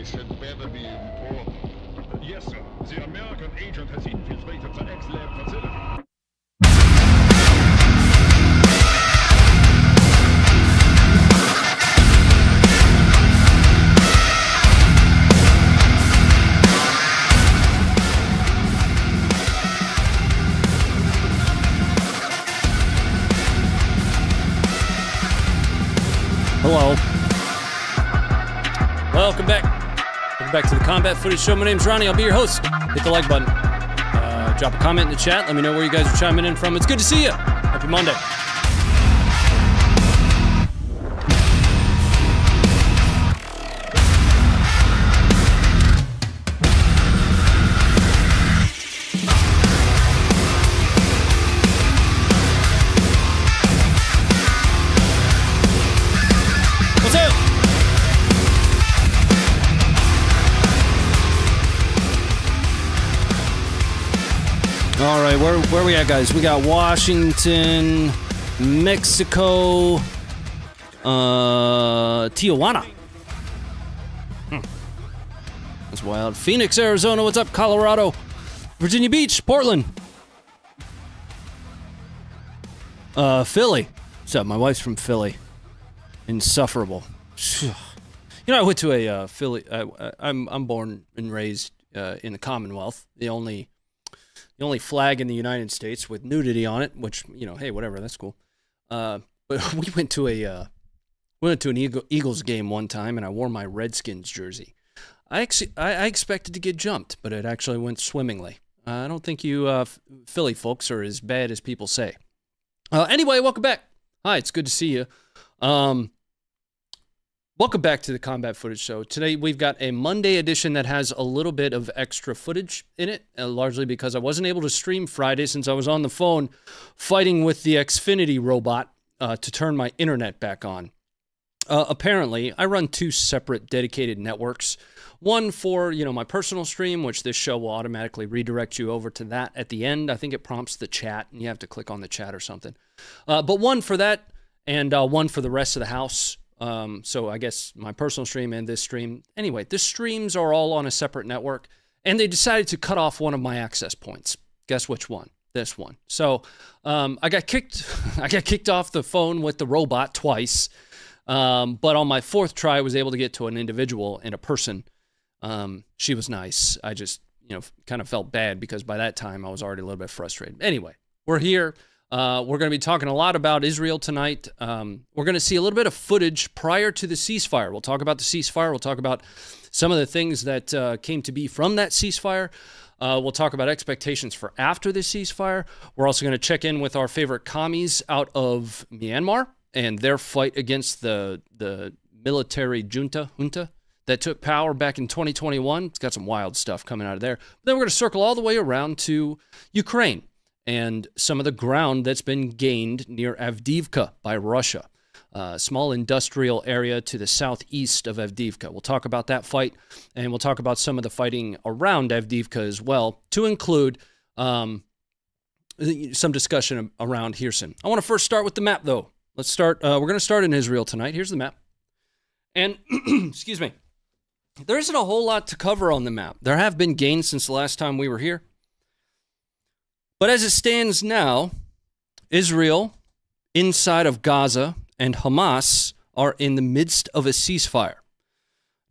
This had better be important. Yes, sir. The American agent has infiltrated the X-Lab facility. Hello. Welcome back. Welcome back to the Combat Footage Show. My name's Ronnie. I'll be your host. Hit the like button. Drop a comment in the chat. Let me know where you guys are chiming in from. It's good to see you. Happy Monday. Where are we at, guys? We got Washington, Mexico, Tijuana. That's wild. Phoenix, Arizona. What's up, Colorado? Virginia Beach, Portland. Philly. What's up? My wife's from Philly. Insufferable. You know, I went to a Philly. I'm born and raised in the Commonwealth. The only flag in the United States with nudity on it, which, you know, hey, whatever, that's cool. But we went to an Eagles game one time, and I wore my Redskins jersey. I expected to get jumped, but it actually went swimmingly. I don't think you Philly folks are as bad as people say. Anyway, welcome back. Hi, it's good to see you. Welcome back to the Combat Footage Show. Today we've got a Monday edition that has a little bit of extra footage in it, largely because I wasn't able to stream Friday since I was on the phone fighting with the Xfinity robot to turn my internet back on. Apparently, I run two separate dedicated networks. One for, you know, my personal stream, which this show will automatically redirect you over to that at the end. I think it prompts the chat, and you have to click on the chat or something. But one for that, and one for the rest of the house. So I guess my personal stream and this stream. Anyway, the streams are all on a separate network, and they decided to cut off one of my access points. Guess which one? This one. So I got kicked off the phone with the robot twice, but on my fourth try, I was able to get to an individual and a person. She was nice. I just, you know, kind of felt bad because by that time I was already a little bit frustrated. Anyway, we're here. We're going to be talking a lot about Israel tonight. We're going to see a little bit of footage prior to the ceasefire. We'll talk about the ceasefire. We'll talk about some of the things that came to be from that ceasefire. We'll talk about expectations for after the ceasefire. We're also going to check in with our favorite commies out of Myanmar and their fight against the military junta that took power back in 2021. It's got some wild stuff coming out of there. Then we're going to circle all the way around to Ukraine and some of the ground that's been gained near Avdiivka by Russia, a small industrial area to the southeast of Avdiivka. We'll talk about that fight, and we'll talk about some of the fighting around Avdiivka as well, to include some discussion around Kherson. I want to first start with the map, though. Let's start. We're going to start in Israel tonight. Here's the map. And, excuse me, there isn't a whole lot to cover on the map. There have been gains since the last time we were here. But as it stands now, Israel, inside of Gaza, and Hamas are in the midst of a ceasefire.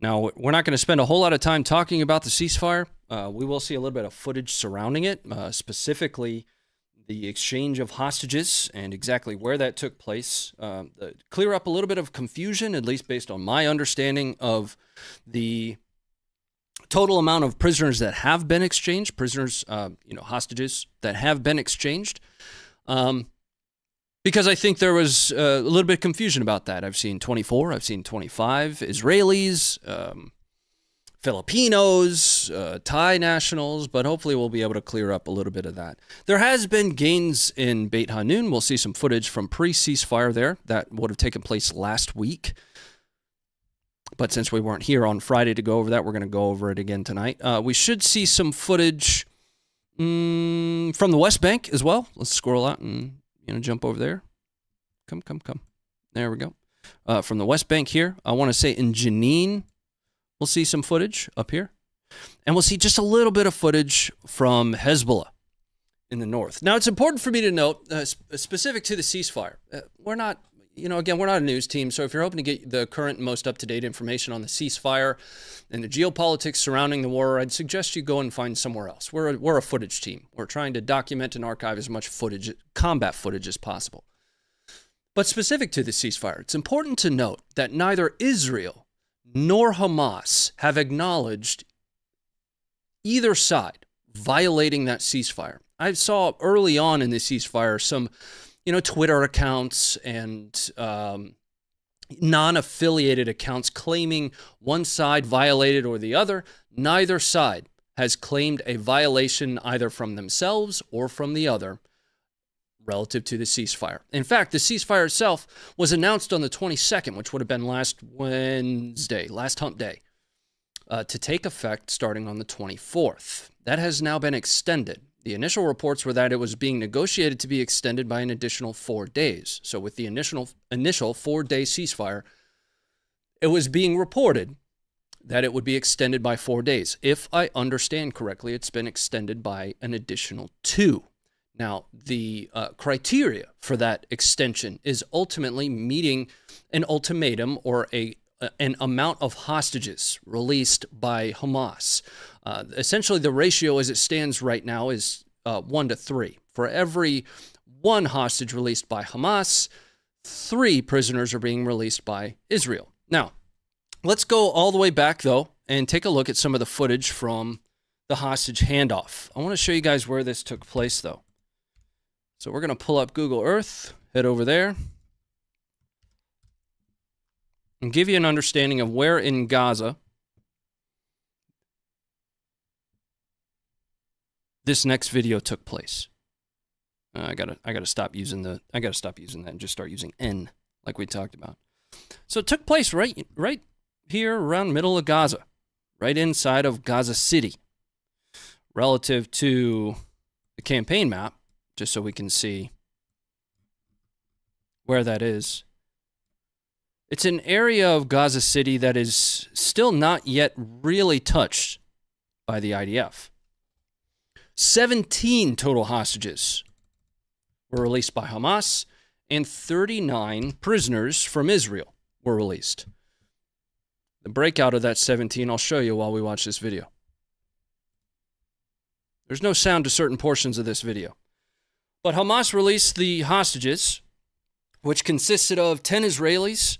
Now, we're not going to spend a whole lot of time talking about the ceasefire. We will see a little bit of footage surrounding it, specifically the exchange of hostages and exactly where that took place. Clear up a little bit of confusion, at least based on my understanding of the total amount of prisoners that have been exchanged, prisoners, you know, hostages that have been exchanged, because I think there was a little bit of confusion about that. I've seen 24, I've seen 25 Israelis, Filipinos, Thai nationals, but hopefully we'll be able to clear up a little bit of that. There has been gains in Beit Hanun. We'll see some footage from pre-ceasefire there that would have taken place last week. But since we weren't here on Friday to go over that, we're going to go over it again tonight. We should see some footage from the West Bank as well. Let's scroll out and, you know, jump over there. Come. There we go. From the West Bank here, I want to say in Jenin We'll see some footage up here. And we'll see just a little bit of footage from Hezbollah in the north. Now, it's important for me to note, specific to the ceasefire, we're not, you know, again, we're not a news team. So if you're hoping to get the current and most up-to-date information on the ceasefire and the geopolitics surrounding the war, I'd suggest you go and find somewhere else. We're a footage team. We're trying to document and archive as much footage, combat footage, as possible. But specific to the ceasefire, it's important to note that neither Israel nor Hamas have acknowledged either side violating that ceasefire. I saw early on in the ceasefire some, you know, Twitter accounts and non-affiliated accounts claiming one side violated or the other. Neither side has claimed a violation either from themselves or from the other relative to the ceasefire. In fact, the ceasefire itself was announced on the 22nd, which would have been last Wednesday, last hump day, to take effect starting on the 24th. That has now been extended. The initial reports were that it was being negotiated to be extended by an additional 4 days. So with the initial 4-day ceasefire, it was being reported that it would be extended by 4 days. If I understand correctly, it's been extended by an additional 2. Now, the criteria for that extension is ultimately meeting an ultimatum or an amount of hostages released by Hamas. Essentially, the ratio as it stands right now is 1 to 3. For every 1 hostage released by Hamas, 3 prisoners are being released by Israel. Now, let's go all the way back, though, and take a look at some of the footage from the hostage handoff. I want to show you guys where this took place, though. So we're going to pull up Google Earth, head over there, and give you an understanding of where in Gaza this next video took place. I gotta stop using the that and just start using N like we talked about. So it took place right here around middle of Gaza, right inside of Gaza City, relative to the campaign map, just so we can see where that is. It's an area of Gaza City that is still not yet really touched by the IDF. 17 total hostages were released by Hamas, and 39 prisoners from Israel were released. The breakout of that 17 I'll show you while we watch this video. There's no sound to certain portions of this video. But Hamas released the hostages, which consisted of 10 Israelis,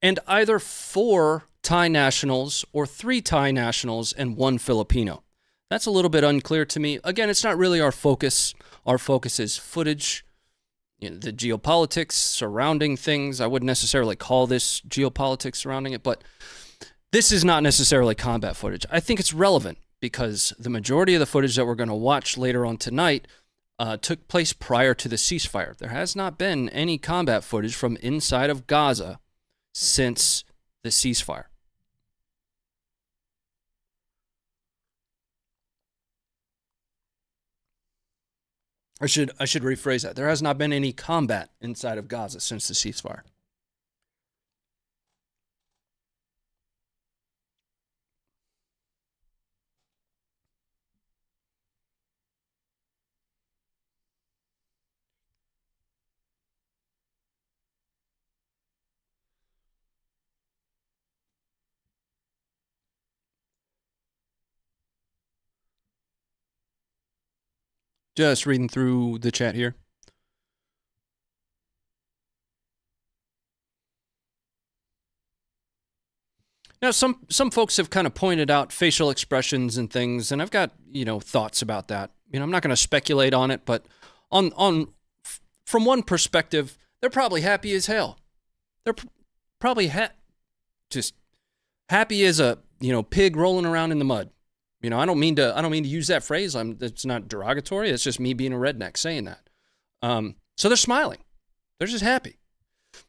and either 4 Thai nationals or 3 Thai nationals and 1 Filipino. That's a little bit unclear to me. Again, it's not really our focus. Our focus is footage, you know, the geopolitics surrounding things. I wouldn't necessarily call this geopolitics surrounding it, but this is not necessarily combat footage. I think it's relevant because the majority of the footage that we're going to watch later on tonight took place prior to the ceasefire. There has not been any combat footage from inside of Gaza since the ceasefire. I should rephrase that. There has not been any combat inside of Gaza since the ceasefire. Just reading through the chat here. Now, some folks have kind of pointed out facial expressions and things, and I've got, you know, thoughts about that. You know, I'm not going to speculate on it, but from one perspective, they're probably happy as hell. They're probably just happy as a, you know, pig rolling around in the mud. You know, I don't mean to use that phrase. It's not derogatory. It's just me being a redneck saying that. So they're smiling. They're just happy.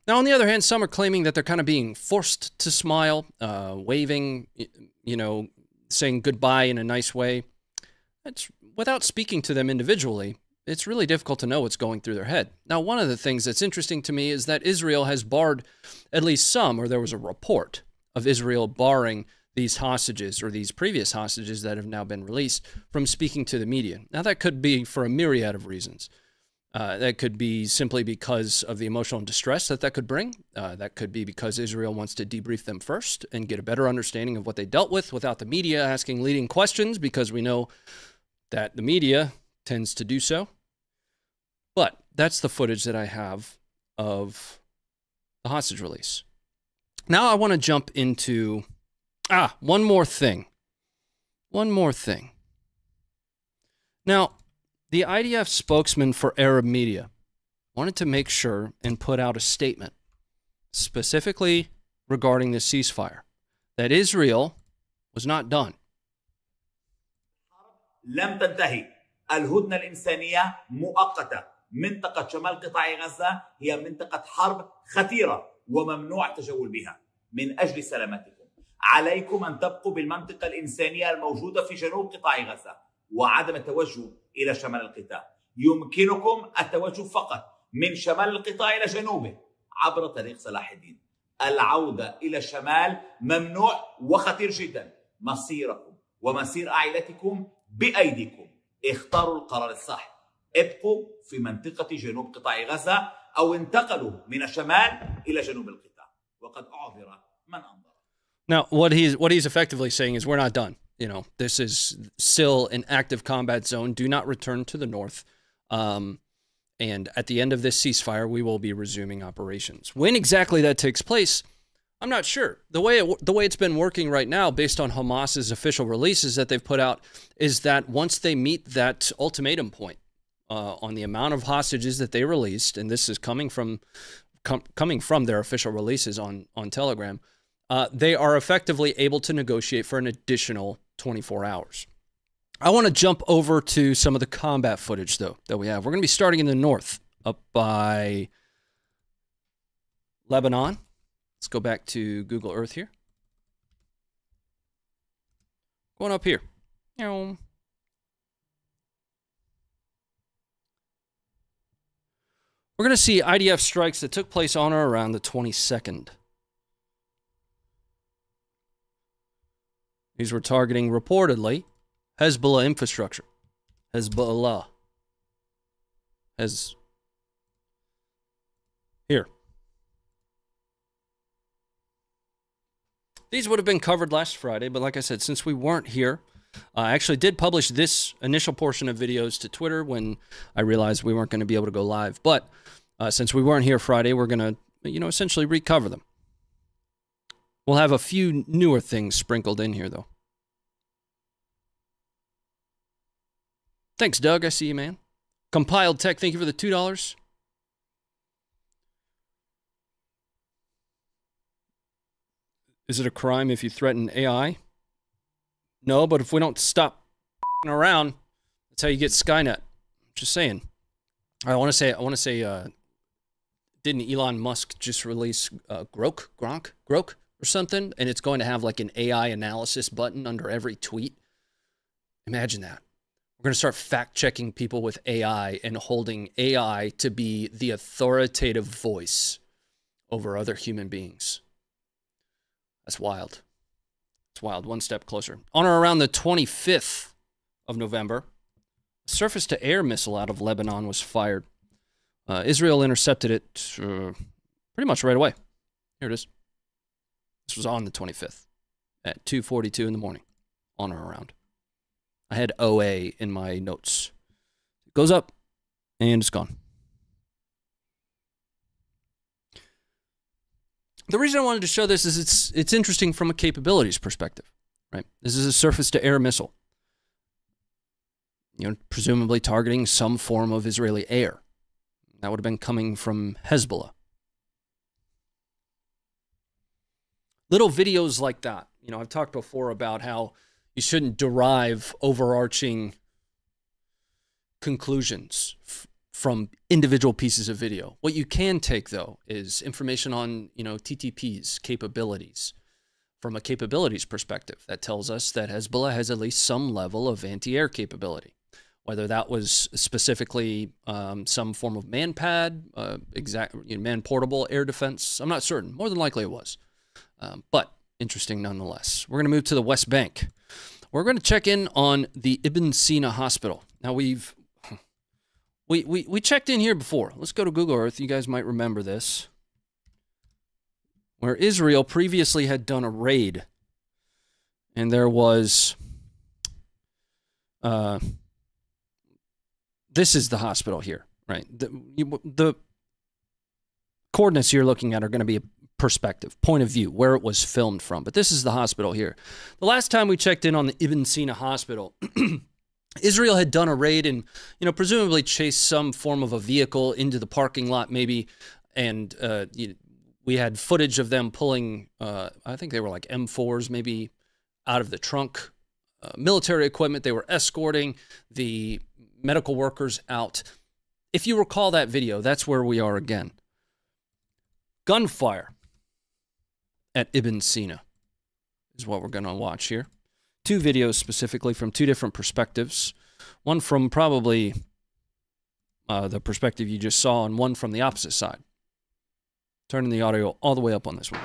Now, on the other hand, some are claiming that they're kind of being forced to smile, waving, you know, saying goodbye in a nice way. That's without speaking to them individually. it's really difficult to know what's going through their head. Now, one of the things that's interesting to me is that Israel has barred at least some, or there was a report of Israel barring these hostages, or these previous hostages that have now been released, from speaking to the media. Now, that could be for a myriad of reasons. That could be simply because of the emotional distress that could bring. That could be because Israel wants to debrief them first and get a better understanding of what they dealt with without the media asking leading questions, because we know that the media tends to do so. But that's the footage that I have of the hostage release. Now I want to jump into... one more thing. One more thing. Now... the IDF spokesman for Arab media wanted to make sure and put out a statement specifically regarding the ceasefire, that Israel was not done. لم تنتهي الهدنة الإنسانية مؤقتة منطقة شمال قطاع غزة هي منطقة حرب خطيرة وممنوع التجول بها من أجل سلامتكم عليكم أن تبقوا بالمنطقة الإنسانية الموجودة في جنوب قطاع غزة وعدم التوجه إلى شمال القطاع يمكنكم التوجه فقط من شمال القطاع إلى جنوبه عبر طريق صلاح الدين العودة إلى الشمال ممنوع وخطير جدا مصيركم ومصير عائلتكم بأيديكم اختاروا القرار الصح ابقوا في منطقة جنوب قطاع غزة أو انتقلوا من الشمال إلى جنوب القطاع وقد أعذر من أنظر. Now what he's effectively saying is we're not done. You know, this is still an active combat zone. Do not return to the north. And at the end of this ceasefire, we will be resuming operations. When exactly that takes place, I'm not sure. The way it's been working right now, based on Hamas's official releases that they've put out, is that once they meet that ultimatum point on the amount of hostages that they released, and this is coming from their official releases on Telegram, they are effectively able to negotiate for an additional 24 hours. I want to jump over to some of the combat footage, though, that we have. We're going to be starting in the north, up by Lebanon. Let's go back to Google Earth here. Going up here. We're going to see IDF strikes that took place on or around the 22nd. These were targeting, reportedly, Hezbollah infrastructure. Hezbollah. Here. These would have been covered last Friday, but like I said, since we weren't here, I actually did publish this initial portion of videos to Twitter when I realized we weren't going to be able to go live. But since we weren't here Friday, we're going to, essentially recover them. We'll have a few newer things sprinkled in here, though. Thanks, Doug. I see you, man. Compiled Tech, thank you for the $2. Is it a crime if you threaten AI? No, but if we don't stop f***ing around, that's how you get Skynet. Just saying. I want to say, didn't Elon Musk just release Grok? Or something, and it's going to have like an AI analysis button under every tweet. Imagine that. We're going to start fact-checking people with AI and holding AI to be the authoritative voice over other human beings. That's wild. It's wild. One step closer. On or around the 25th of November, a surface-to-air missile out of Lebanon was fired. Israel intercepted it pretty much right away. Here it is. This was on the 25th at 2:42 in the morning, on or around. I had OA in my notes. It goes up, and it's gone. The reason I wanted to show this is it's interesting from a capabilities perspective, right? This is a surface-to-air missile, presumably targeting some form of Israeli air. That would have been coming from Hezbollah. Little videos like that. I've talked before about how you shouldn't derive overarching conclusions from individual pieces of video. What you can take, though, is information on, TTPs, capabilities, from a capabilities perspective. That tells us that Hezbollah has at least some level of anti-air capability. whether that was specifically some form of manpad, man-portable air defense. I'm not certain. More than likely it was. But interesting nonetheless. We're going to move to the West Bank. We're going to check in on the Ibn Sina Hospital. Now, we checked in here before. Let's go to Google Earth. You guys might remember this. Where Israel previously had done a raid. And there was... this is the hospital here, right? The coordinates you're looking at are going to be a perspective, point of view, where it was filmed from. But this is the hospital here. The last time we checked in on the Ibn Sina Hospital, Israel had done a raid and, presumably chased some form of a vehicle into the parking lot maybe. And we had footage of them pulling, I think they were like M4s maybe, out of the trunk. Military equipment, they were escorting the medical workers out. If you recall that video, that's where we are again. Gunfire at Ibn Sina is what we're going to watch here. Two videos specifically from two different perspectives. One from probably the perspective you just saw and one from the opposite side. Turning the audio all the way up on this one.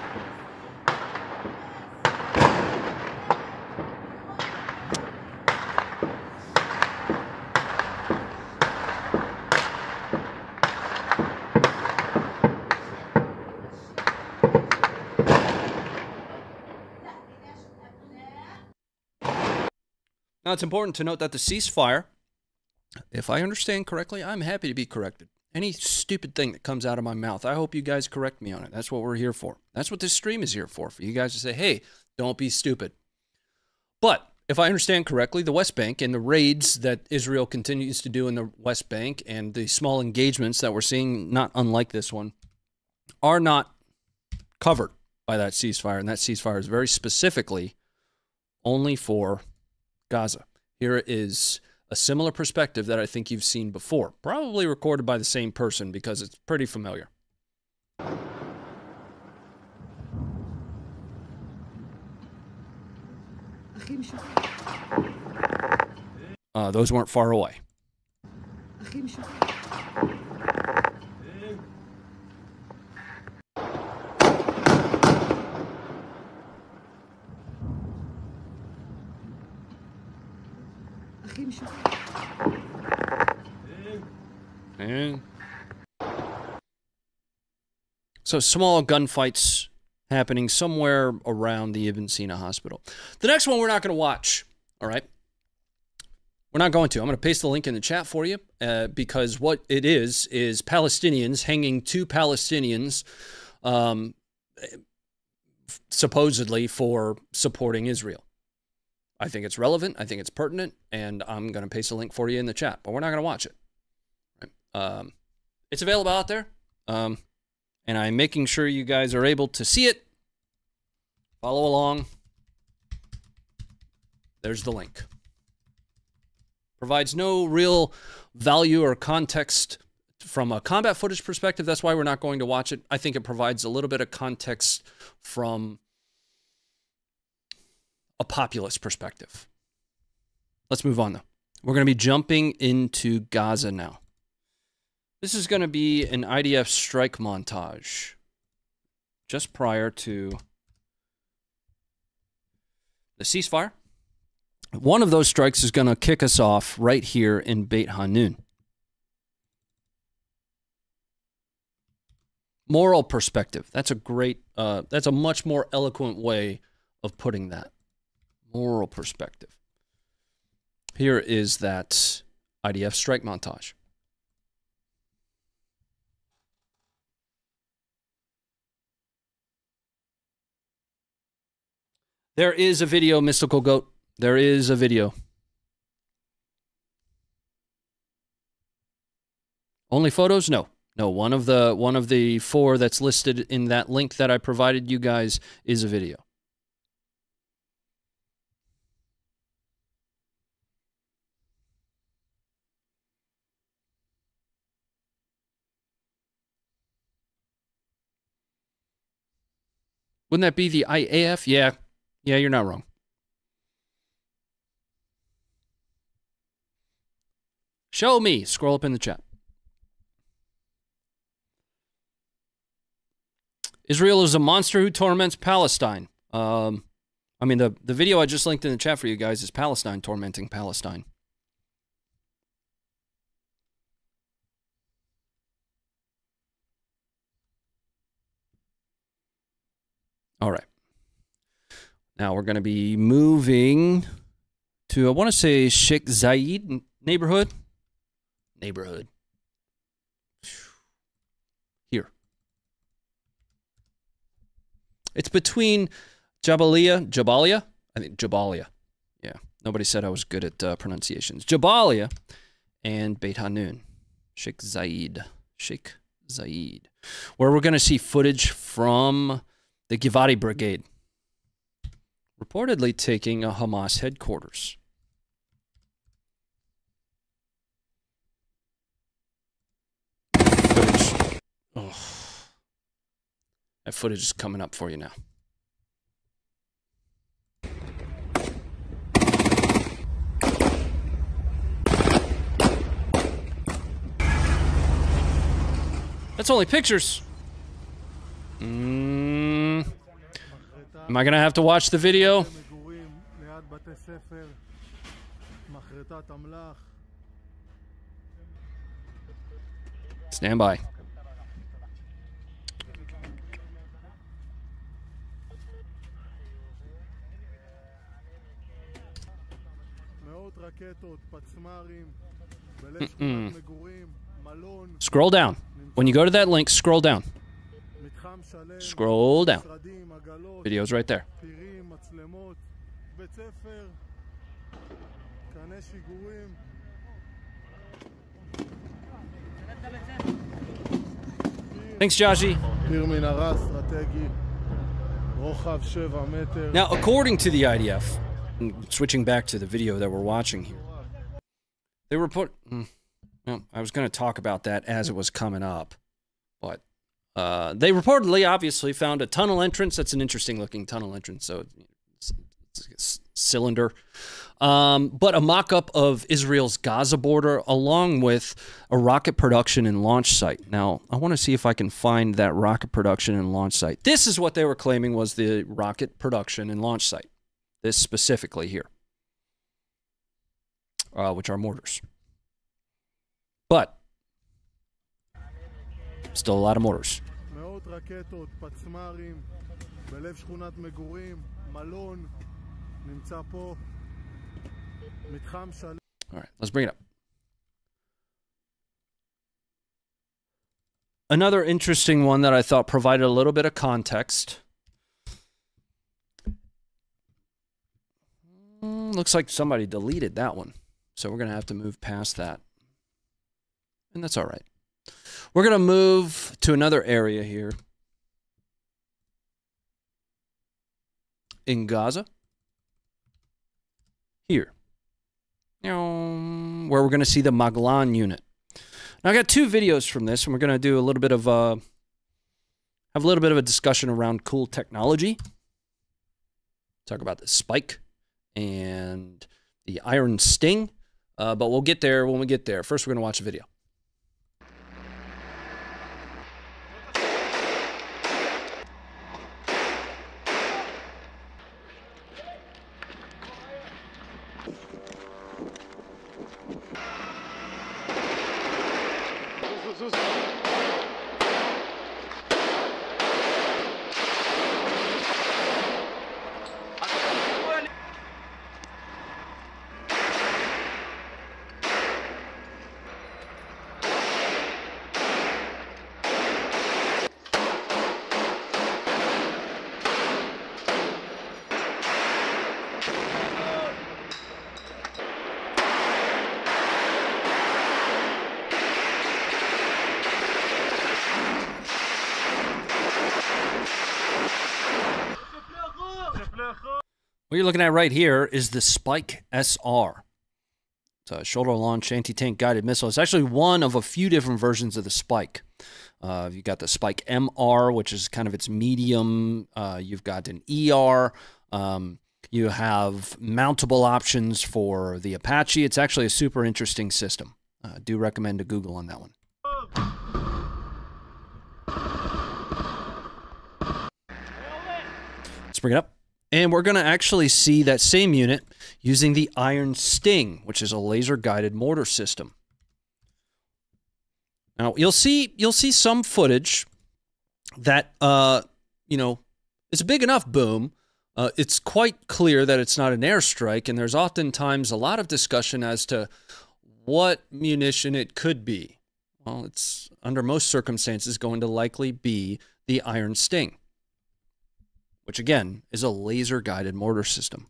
Now, it's important to note that the ceasefire, if I understand correctly, I'm happy to be corrected. Any stupid thing that comes out of my mouth, I hope you guys correct me on it. That's what we're here for. That's what this stream is here for you guys to say, hey, don't be stupid. But if I understand correctly, the West Bank and the raids that Israel continues to do in the West Bank and the small engagements that we're seeing, not unlike this one, are not covered by that ceasefire. And that ceasefire is very specifically only for Gaza. Here is a similar perspective that I think you've seen before, probably recorded by the same person because it's pretty familiar. Those weren't far away. So small gunfights happening somewhere around the Ibn Sina Hospital. The next one we're not going to watch, all right? We're not going to. I'm going to paste the link in the chat for you because what it is Palestinians hanging two Palestinians supposedly for supporting Israel. I think it's relevant. I think it's pertinent. And I'm going to paste a link for you in the chat, but we're not going to watch it. It's available out there. And I'm making sure you guys are able to see it. Follow along. There's the link. Provides no real value or context from a combat footage perspective. That's why we're not going to watch it. I think it provides a little bit of context from a populist perspective. Let's move on, though. We're going to be jumping into Gaza now. This is going to be an IDF strike montage just prior to the ceasefire. One of those strikes is going to kick us off right here in Beit Hanun. Moral perspective. That's a great, that's a much more eloquent way of putting that. Moral perspective. Here is that IDF strike montage. There is a video, Mystical Goat. There is a video. Only photos? No. No, one of the four that's listed in that link that I provided you guys is a video. Wouldn't that be the IAF? Yeah. Yeah, you're not wrong. Show me. Scroll up in the chat. Israel is a monster who torments Palestine. I mean, the video I just linked in the chat for you guys is Palestine tormenting Palestine. All right. Now we're going to be moving to, I want to say, Sheikh Za'id neighborhood. Here. It's between Jabaliya. I think Jabaliya. Yeah. Nobody said I was good at pronunciations. Jabaliya and Beit Hanun. Sheikh Za'id. Where we're going to see footage from the Givati Brigade, reportedly taking a Hamas headquarters. Footage. Oh. That footage is coming up for you now. That's only pictures. Am I gonna have to watch the video? Stand by. Scroll down. When you go to that link, scroll down. Scroll down. Video's right there. Thanks, Joshi. Now, according to the IDF, switching back to the video that we're watching here, they report... Well, I was going to talk about that as it was coming up, but... they reportedly, obviously, found a tunnel entrance. That's an interesting-looking tunnel entrance, so it's a cylinder. But a mock-up of Israel's Gaza border, along with a rocket production and launch site. Now, I want to see if I can find that rocket production and launch site. This is what they were claiming was the rocket production and launch site. This specifically here, which are mortars. But... still a lot of mortars. All right, let's bring it up. Another interesting one that I thought provided a little bit of context. Looks like somebody deleted that one. So we're going to have to move past that. And that's all right. We're going to move to another area here in Gaza, here, where we're going to see the Maglan unit. Now, I got two videos from this, and we're going to do a little bit of have a little bit of a discussion around cool technology. Talk about the Spike and the Iron Sting, but we'll get there when we get there. First, we're going to watch a video. What you're looking at right here is the Spike SR. It's a shoulder-launch anti-tank guided missile. It's actually one of a few different versions of the Spike. You've got the Spike MR, which is kind of its medium. You've got an ER. You have mountable options for the Apache. It's actually a super interesting system. do recommend a Google on that one. Let's bring it up. And we're going to actually see that same unit using the Iron Sting, which is a laser-guided mortar system. Now, you'll see some footage that, you know, it's a big enough boom. It's quite clear that it's not an airstrike, and there's oftentimes a lot of discussion as to what munition it could be. Well, it's, under most circumstances, going to likely be the Iron Sting, which again is a laser-guided mortar system.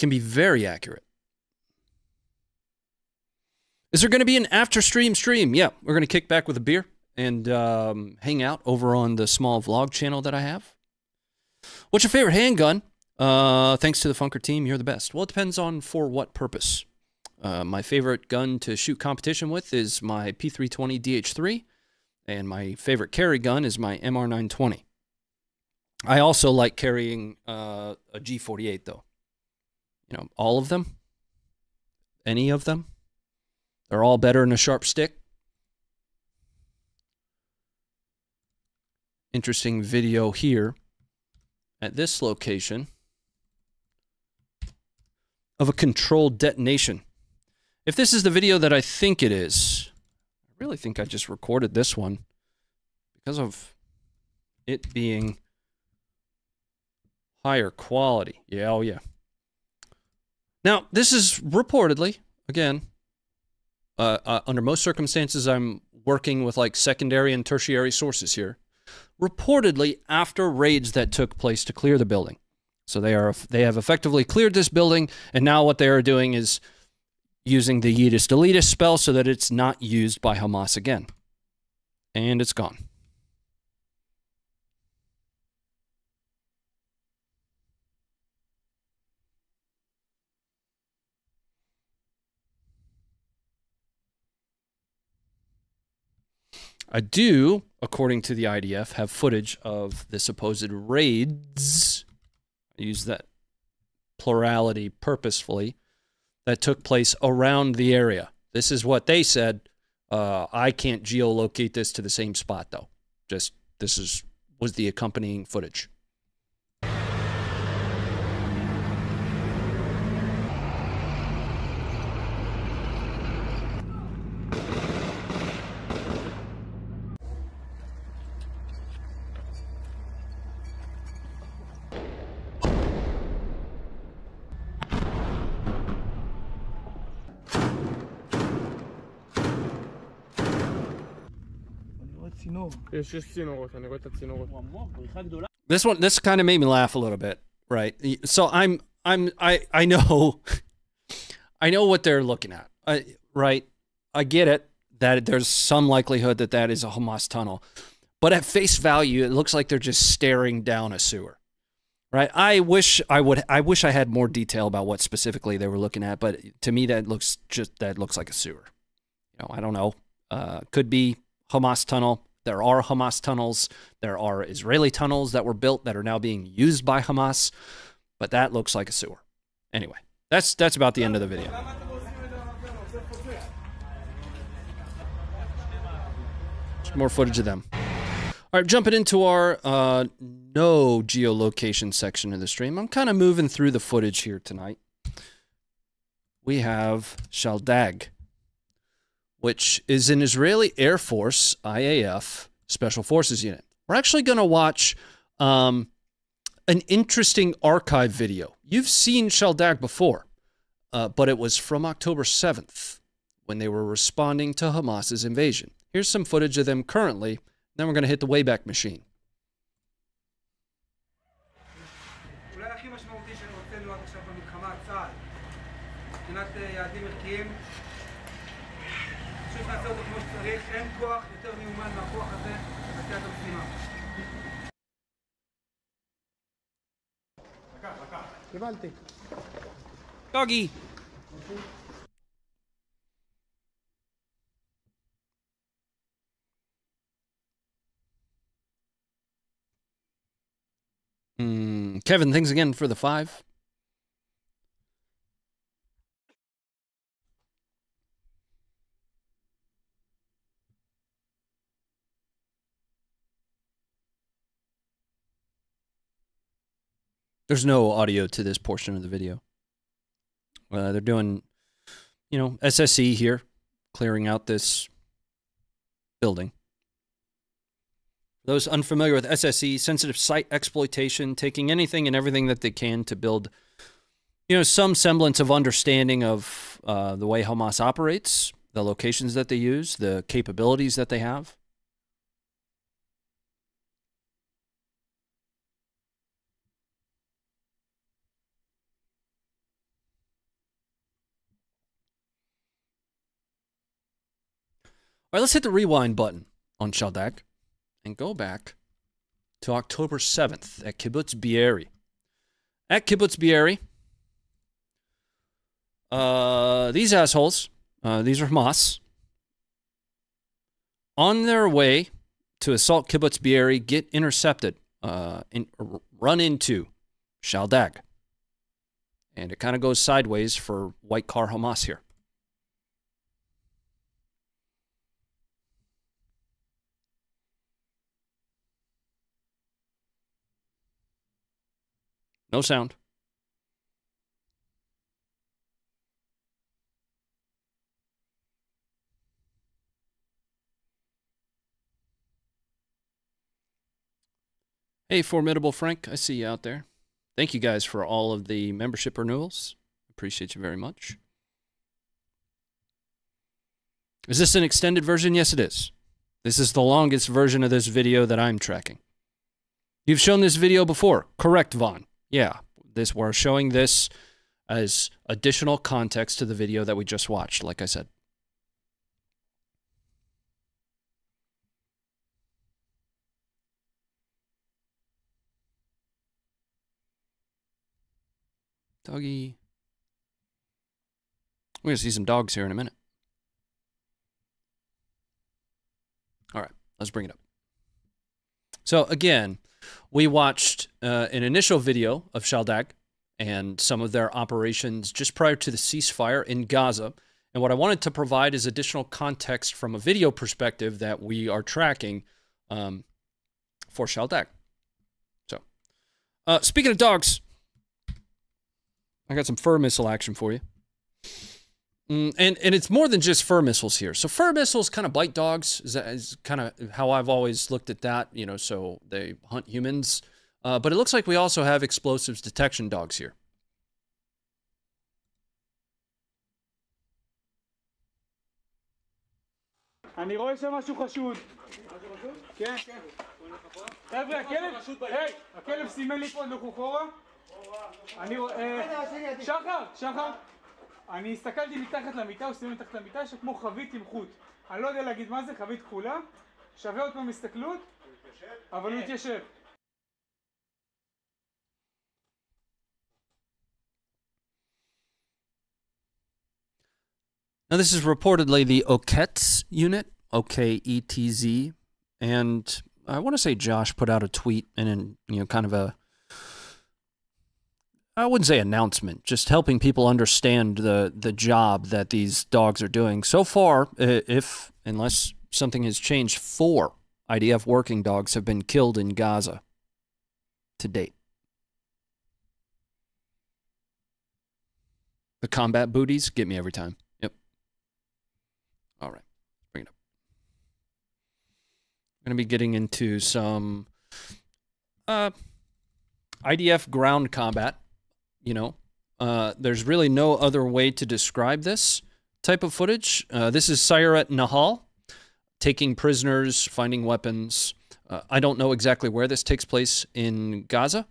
Can be very accurate. Is there going to be an after-stream stream? Yeah, we're going to kick back with a beer and hang out over on the small vlog channel that I have. What's your favorite handgun? Thanks to the Funker team, you're the best. Well, it depends on for what purpose. My favorite gun to shoot competition with is my P320 DH3, and my favorite carry gun is my MR920. I also like carrying a G48, though. You know, all of them, any of them, they're all better than a sharp stick. Interesting video here at this location of a controlled detonation. If this is the video that I think it is, I really think I just recorded this one because of it being higher quality. Yeah, oh yeah. Now, this is reportedly, again, under most circumstances, I'm working with like secondary and tertiary sources here, reportedly after raids that took place to clear the building. So they have effectively cleared this building, and now what they are doing is using the Yeetus Deletus spell so that it's not used by Hamas again. And it's gone. I do, according to the IDF, have footage of the supposed raids, I use that plurality purposefully, that took place around the area. This is what they said. I can't geolocate this to the same spot, though. Just, this is, was the accompanying footage. This one, this kind of made me laugh a little bit, right? So I know what they're looking at, right? I get it that there's some likelihood that that is a Hamas tunnel, but at face value, it looks like they're just staring down a sewer, right? I wish I had more detail about what specifically they were looking at, but to me, that looks like a sewer. You know, I don't know. Could be Hamas tunnel. There are Hamas tunnels. There are Israeli tunnels that were built that are now being used by Hamas, but that looks like a sewer. Anyway, that's about the end of the video. There's more footage of them. All right, jumping into our no geolocation section of the stream. I'm kind of moving through the footage here tonight. We have Shaldag, which is an Israeli Air Force, IAF, Special Forces unit. We're actually going to watch an interesting archive video. You've seen Shaldag before, but it was from October 7th when they were responding to Hamas's invasion. Here's some footage of them currently, then we're going to hit the Wayback Machine. Doggy. Kevin, thanks again for the 5. There's no audio to this portion of the video. They're doing, you know, SSE here, clearing out this building. Those unfamiliar with SSE, sensitive site exploitation, taking anything and everything that they can to build, you know, some semblance of understanding of the way Hamas operates, the locations that they use, the capabilities that they have. All right, let's hit the rewind button on Shaldag and go back to October 7th at Kibbutz Bieri. At Kibbutz Bieri, these assholes, these are Hamas, on their way to assault Kibbutz Bieri, get intercepted and run into Shaldag. And it kind of goes sideways for white car Hamas here. No sound. Hey, Formidable Frank, I see you out there. Thank you guys for all of the membership renewals. Appreciate you very much. Is this an extended version? Yes, it is. This is the longest version of this video that I'm tracking. You've shown this video before. Correct, Vaughn. Yeah, this, we're showing this as additional context to the video that we just watched, like I said. Doggy. We're going to see some dogs here in a minute. All right, let's bring it up. So again, we watched an initial video of Shaldag and some of their operations just prior to the ceasefire in Gaza. And what I wanted to provide is additional context from a video perspective that we are tracking for Shaldag. So, speaking of dogs, I got some fur missile action for you. And it's more than just fur missiles here. So fur missiles kind of bite dogs is kind of how I've always looked at that, you know, so they hunt humans. But it looks like we also have explosives detection dogs here. אני הסתכלתי מתחת למיטה, הוא סתכלתי מתחת למיטה שכמו חבית עם חוט. אני לא יודע להגיד מה זה, חבית כחולה. שווה עוד פעם הסתכלות, אבל הוא התיישב. Now this is reportedly the OKETZ unit, O-K-E-T-Z. And I want to say Josh put out a tweet and then, you know, kind of a, I wouldn't say announcement, just helping people understand the job that these dogs are doing. So far, unless something has changed, 4 IDF working dogs have been killed in Gaza to date. The combat booties get me every time. Yep. All right, bring it up. I'm going to be getting into some IDF ground combat. You know, there's really no other way to describe this type of footage. This is Sayaret Nahal taking prisoners, finding weapons. I don't know exactly where this takes place in Gaza,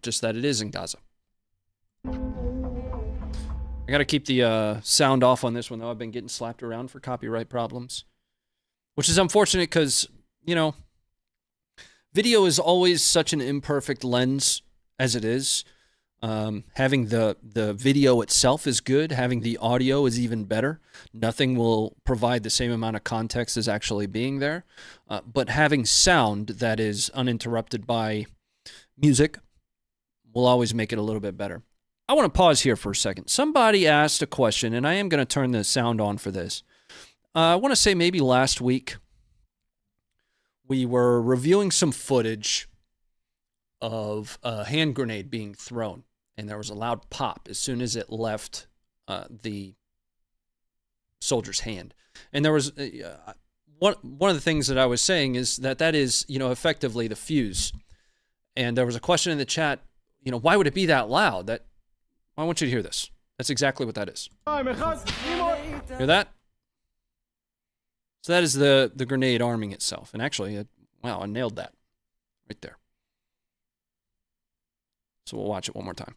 just that it is in Gaza. I got to keep the sound off on this one, though. I've been getting slapped around for copyright problems, which is unfortunate because, you know, video is always such an imperfect lens. As it is, having the video itself is good. Having the audio is even better. Nothing will provide the same amount of context as actually being there. But having sound that is uninterrupted by music will always make it a little bit better. I want to pause here for a second. Somebody asked a question, and I am going to turn the sound on for this. I want to say maybe last week we were reviewing some footage of a hand grenade being thrown, and there was a loud pop as soon as it left the soldier's hand. And there was one of the things that I was saying is that that is, you know, effectively the fuse. And there was a question in the chat, you know, why would it be that loud? That I want you to hear this. That's exactly what that is. Hear that? So that is the grenade arming itself. And actually, wow, I nailed that right there. So we'll watch it one more time.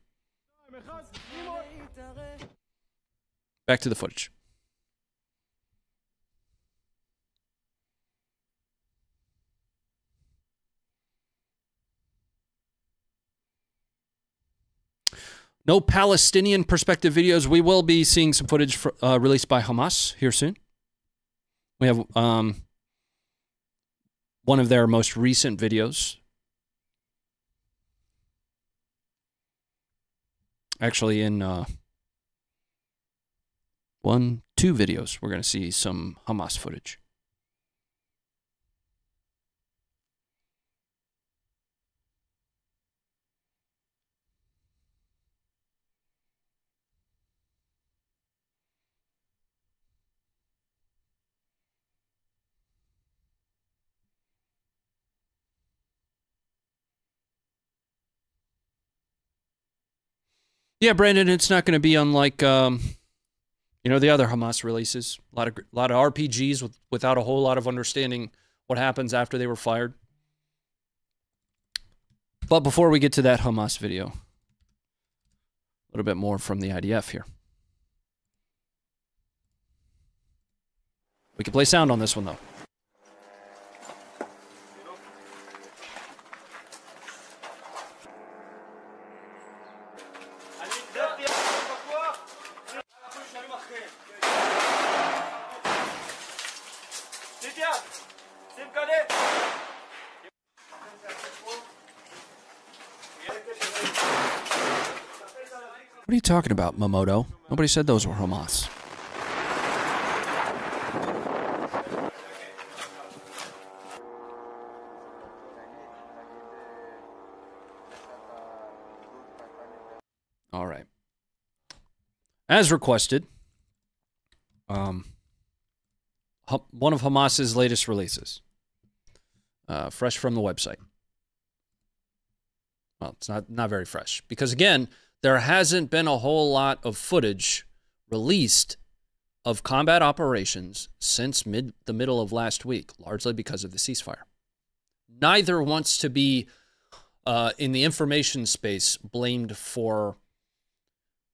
Back to the footage. No Palestinian perspective videos. We will be seeing some footage released by Hamas here soon. We have one of their most recent videos. Actually, in two videos, we're going to see some Hamas footage. Yeah, Brandon, it's not going to be unlike, you know, the other Hamas releases. A lot of RPGs without a whole lot of understanding what happens after they were fired. But before we get to that Hamas video, a little bit more from the IDF here. We can play sound on this one, though. What are you talking about, Mamoto? Nobody said those were Hamas. All right. As requested, one of Hamas's latest releases, fresh from the website. Well, it's not very fresh because, again, there hasn't been a whole lot of footage released of combat operations since the middle of last week, largely because of the ceasefire. Neither wants to be, in the information space, blamed for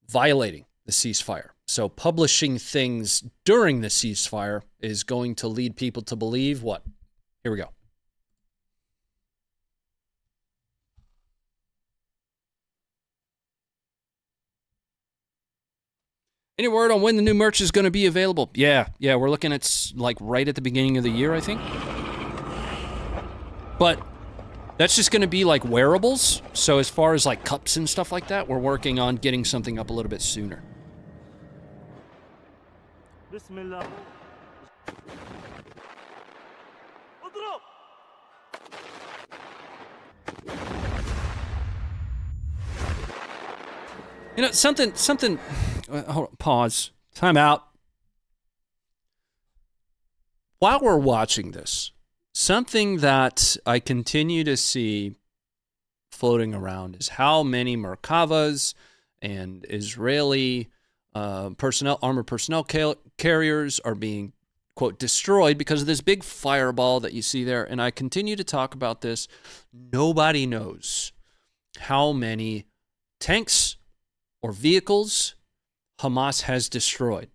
violating the ceasefire. So publishing things during the ceasefire is going to lead people to believe what? Here we go. Any word on when the new merch is going to be available? Yeah, we're looking at, like, right at the beginning of the year, I think. But that's just going to be, like, wearables. So as far as, like, cups and stuff like that, we're working on getting something up a little bit sooner. Bismillah. You know, something... Hold on, pause. Time out. While we're watching this, something that I continue to see floating around is how many Merkavas and Israeli armored personnel carriers are being, quote, destroyed because of this big fireball that you see there. And I continue to talk about this. Nobody knows how many tanks or vehicles Hamas has destroyed.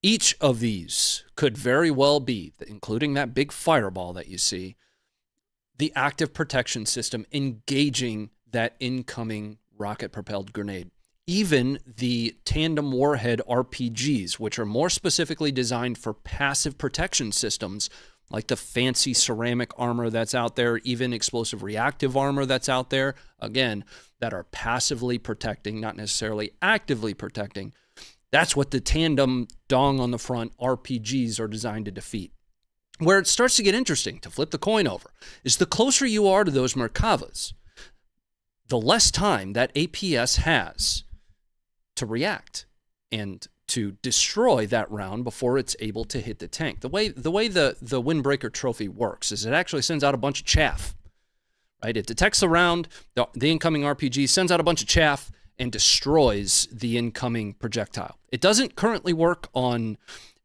Each of these could very well be, including that big fireball that you see, the active protection system engaging that incoming rocket-propelled grenade. Even the tandem warhead RPGs, which are more specifically designed for passive protection systems, like the fancy ceramic armor that's out there, even explosive reactive armor that's out there, again, that are passively protecting, not necessarily actively protecting. That's what the tandem dong on the front RPGs are designed to defeat. Where it starts to get interesting, to flip the coin over, is the closer you are to those Merkavas, the less time that APS has to react and to destroy that round before it's able to hit the tank. The way the Windbreaker trophy works is it actually sends out a bunch of chaff, right? It detects the round, the incoming RPG sends out a bunch of chaff and destroys the incoming projectile. It doesn't currently work on,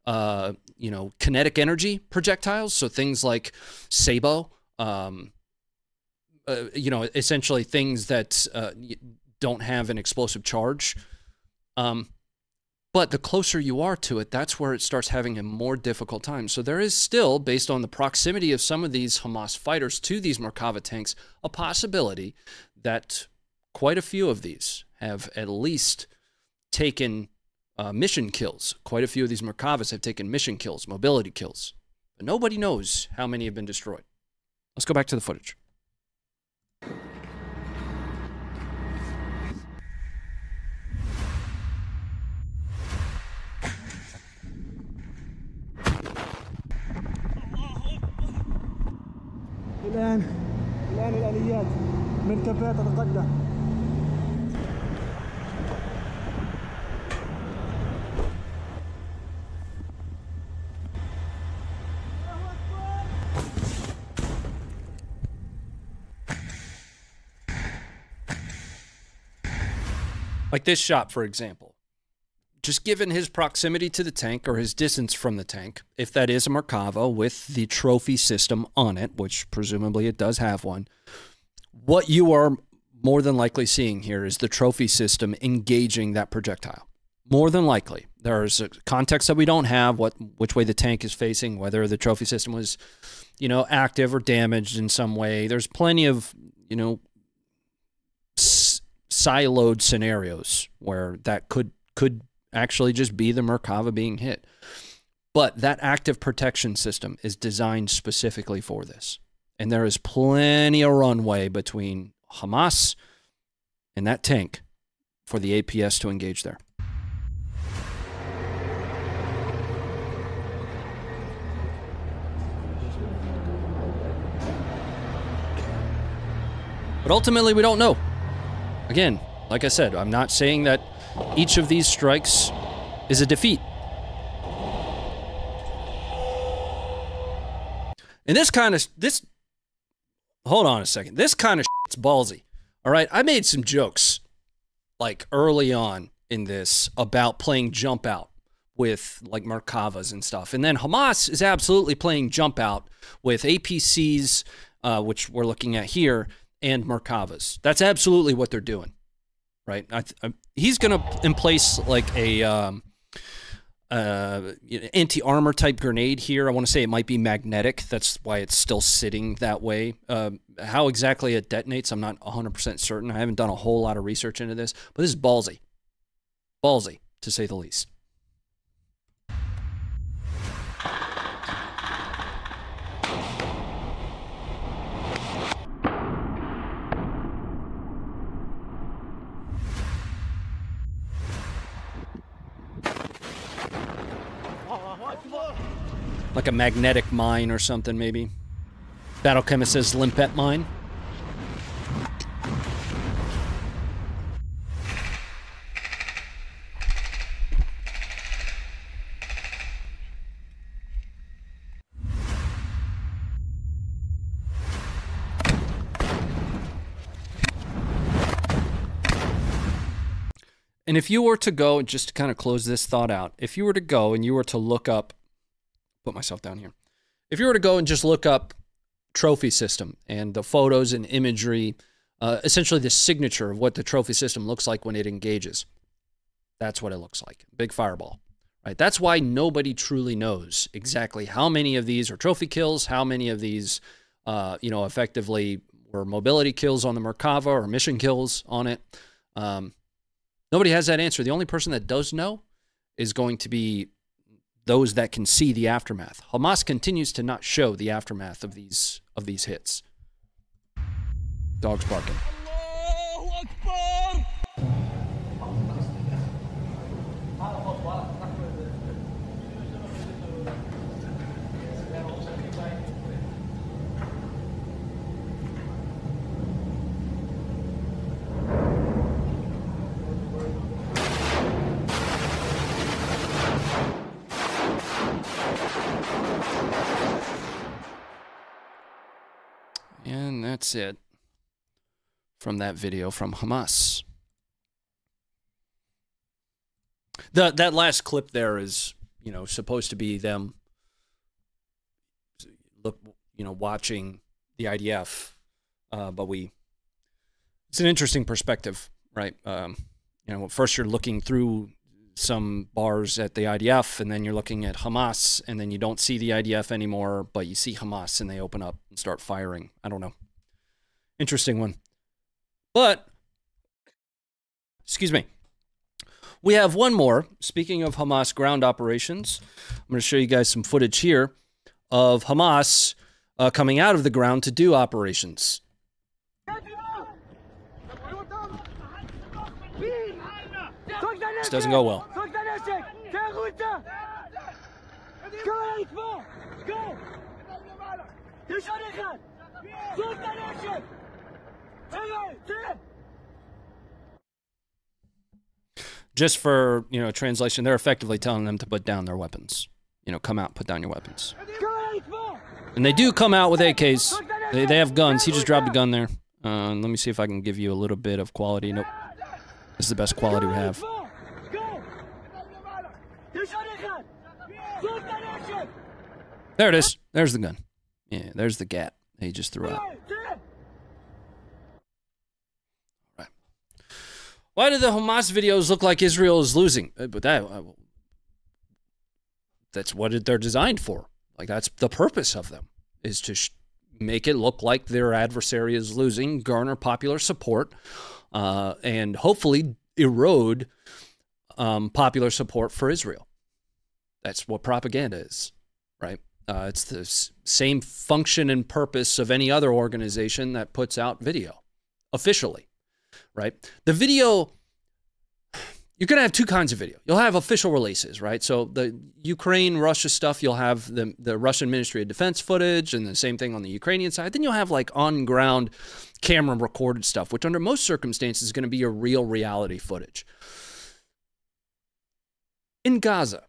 you know, kinetic energy projectiles, so things like Sabo, you know, essentially things that don't have an explosive charge. But the closer you are to it, that's where it starts having a more difficult time. So there is still, based on the proximity of some of these Hamas fighters to these Merkava tanks, a possibility that quite a few of these have at least taken mission kills. Quite a few of these Merkavas have taken mission kills, mobility kills. But nobody knows how many have been destroyed. Let's go back to the footage. الآن الآليات مركبات تتقدم. Like this shot, for example. Just given his proximity to the tank or his distance from the tank, if that is a Merkava with the trophy system on it, which presumably it does have one, what you are more than likely seeing here is the trophy system engaging that projectile. More than likely. There's a context that we don't have, which way the tank is facing, whether the trophy system was, you know, active or damaged in some way. There's plenty of, you know, siloed scenarios where that could actually just be the Merkava being hit. But that active protection system is designed specifically for this. And there is plenty of runway between Hamas and that tank for the APS to engage there. But ultimately, we don't know. Again, like I said, I'm not saying that each of these strikes is a defeat. And this kind of, hold on a second. This kind of shit's ballsy. All right, I made some jokes, like early on in this, about playing jump out with like Merkavas and stuff. And then Hamas is absolutely playing jump out with APCs, which we're looking at here, and Merkavas. That's absolutely what they're doing. Right, he's going to emplace like a anti-armor type grenade here. I want to say it might be magnetic. That's why it's still sitting that way. How exactly it detonates, I'm not 100% certain. I haven't done a whole lot of research into this, but this is ballsy. Ballsy, to say the least. Like a magnetic mine or something, maybe. Battle Chemist says limpet mine. And if you were to go, just to kind of close this thought out, if you were to go and you were to look up, put myself down here. If you were to go and just look up trophy system and the photos and imagery, essentially the signature of what the trophy system looks like when it engages, that's what it looks like. Big fireball, right? That's why nobody truly knows exactly how many of these are trophy kills, how many of these, you know, effectively were mobility kills on the Merkava or mission kills on it. Nobody has that answer. The only person that does know is going to be those that can see the aftermath. Hamas continues to not show the aftermath of these hits. Dogs barking. And that's it from that video from Hamas. That last clip there is, you know, supposed to be them watching the IDF, but it's an interesting perspective, right? You know, first you're looking through some bars at the IDF, and then you're looking at Hamas, and then you don't see the IDF anymore, but you see Hamas, and they open up and start firing. I don't know. Interesting one. But, excuse me, we have one more. Speaking of Hamas ground operations, I'm going to show you guys some footage here of Hamas coming out of the ground to do operations. This doesn't go well. Just for, you know, translation, they're effectively telling them to put down their weapons. You know, come out, put down your weapons. And they do come out with AKs. They have guns. He just dropped a gun there. Let me see if I can give you a little bit of quality. Nope. This is the best quality we have. There it is. There's the gun. Yeah, there's the gat he just threw out. Right. Why do the Hamas videos look like Israel is losing? But that's what they're designed for. Like, that's the purpose of them, is to make it look like their adversary is losing, garner popular support, and hopefully erode popular support for Israel. That's what propaganda is, right? It's the same function and purpose of any other organization that puts out video officially, right? The video, you're going to have two kinds of video. You'll have official releases, right? So the Ukraine-Russia stuff, you'll have the Russian Ministry of Defense footage, and the same thing on the Ukrainian side. Then you'll have like on-ground camera-recorded stuff, which under most circumstances is going to be a real reality footage. In Gaza,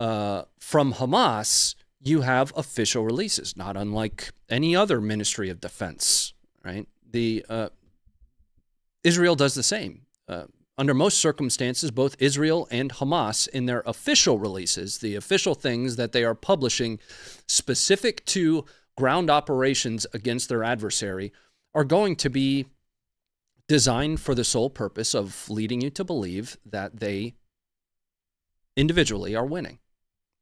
from Hamas, you have official releases, not unlike any other Ministry of Defense, right? Israel does the same. Under most circumstances, both Israel and Hamas, in their official releases, the official things that they are publishing specific to ground operations against their adversary, are going to be designed for the sole purpose of leading you to believe that they individually are winning.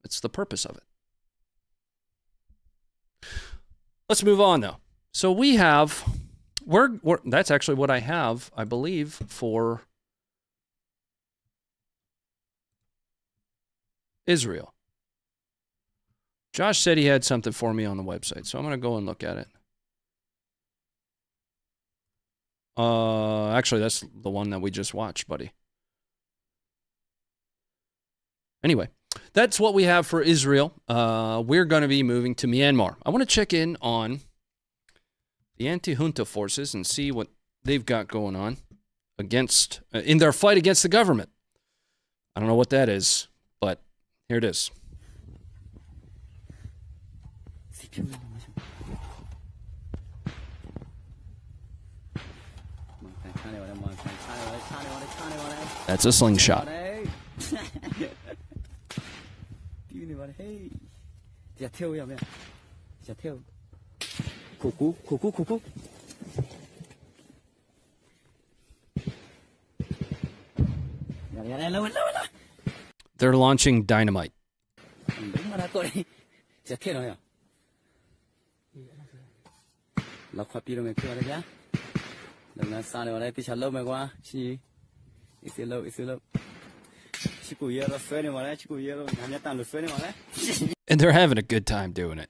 That's the purpose of it. Let's move on, though. So we have, that's actually what I have, I believe, for Israel. Josh said he had something for me on the website, so I'm going to go and look at it. Actually, that's the one that we just watched, buddy. Anyway, that's what we have for Israel. We're going to be moving to Myanmar. I want to check in on the anti-junta forces and see what they've got going on against in their fight against the government. I don't know what that is, but here it is. That's a slingshot. They're launching dynamite. And they're having a good time doing it.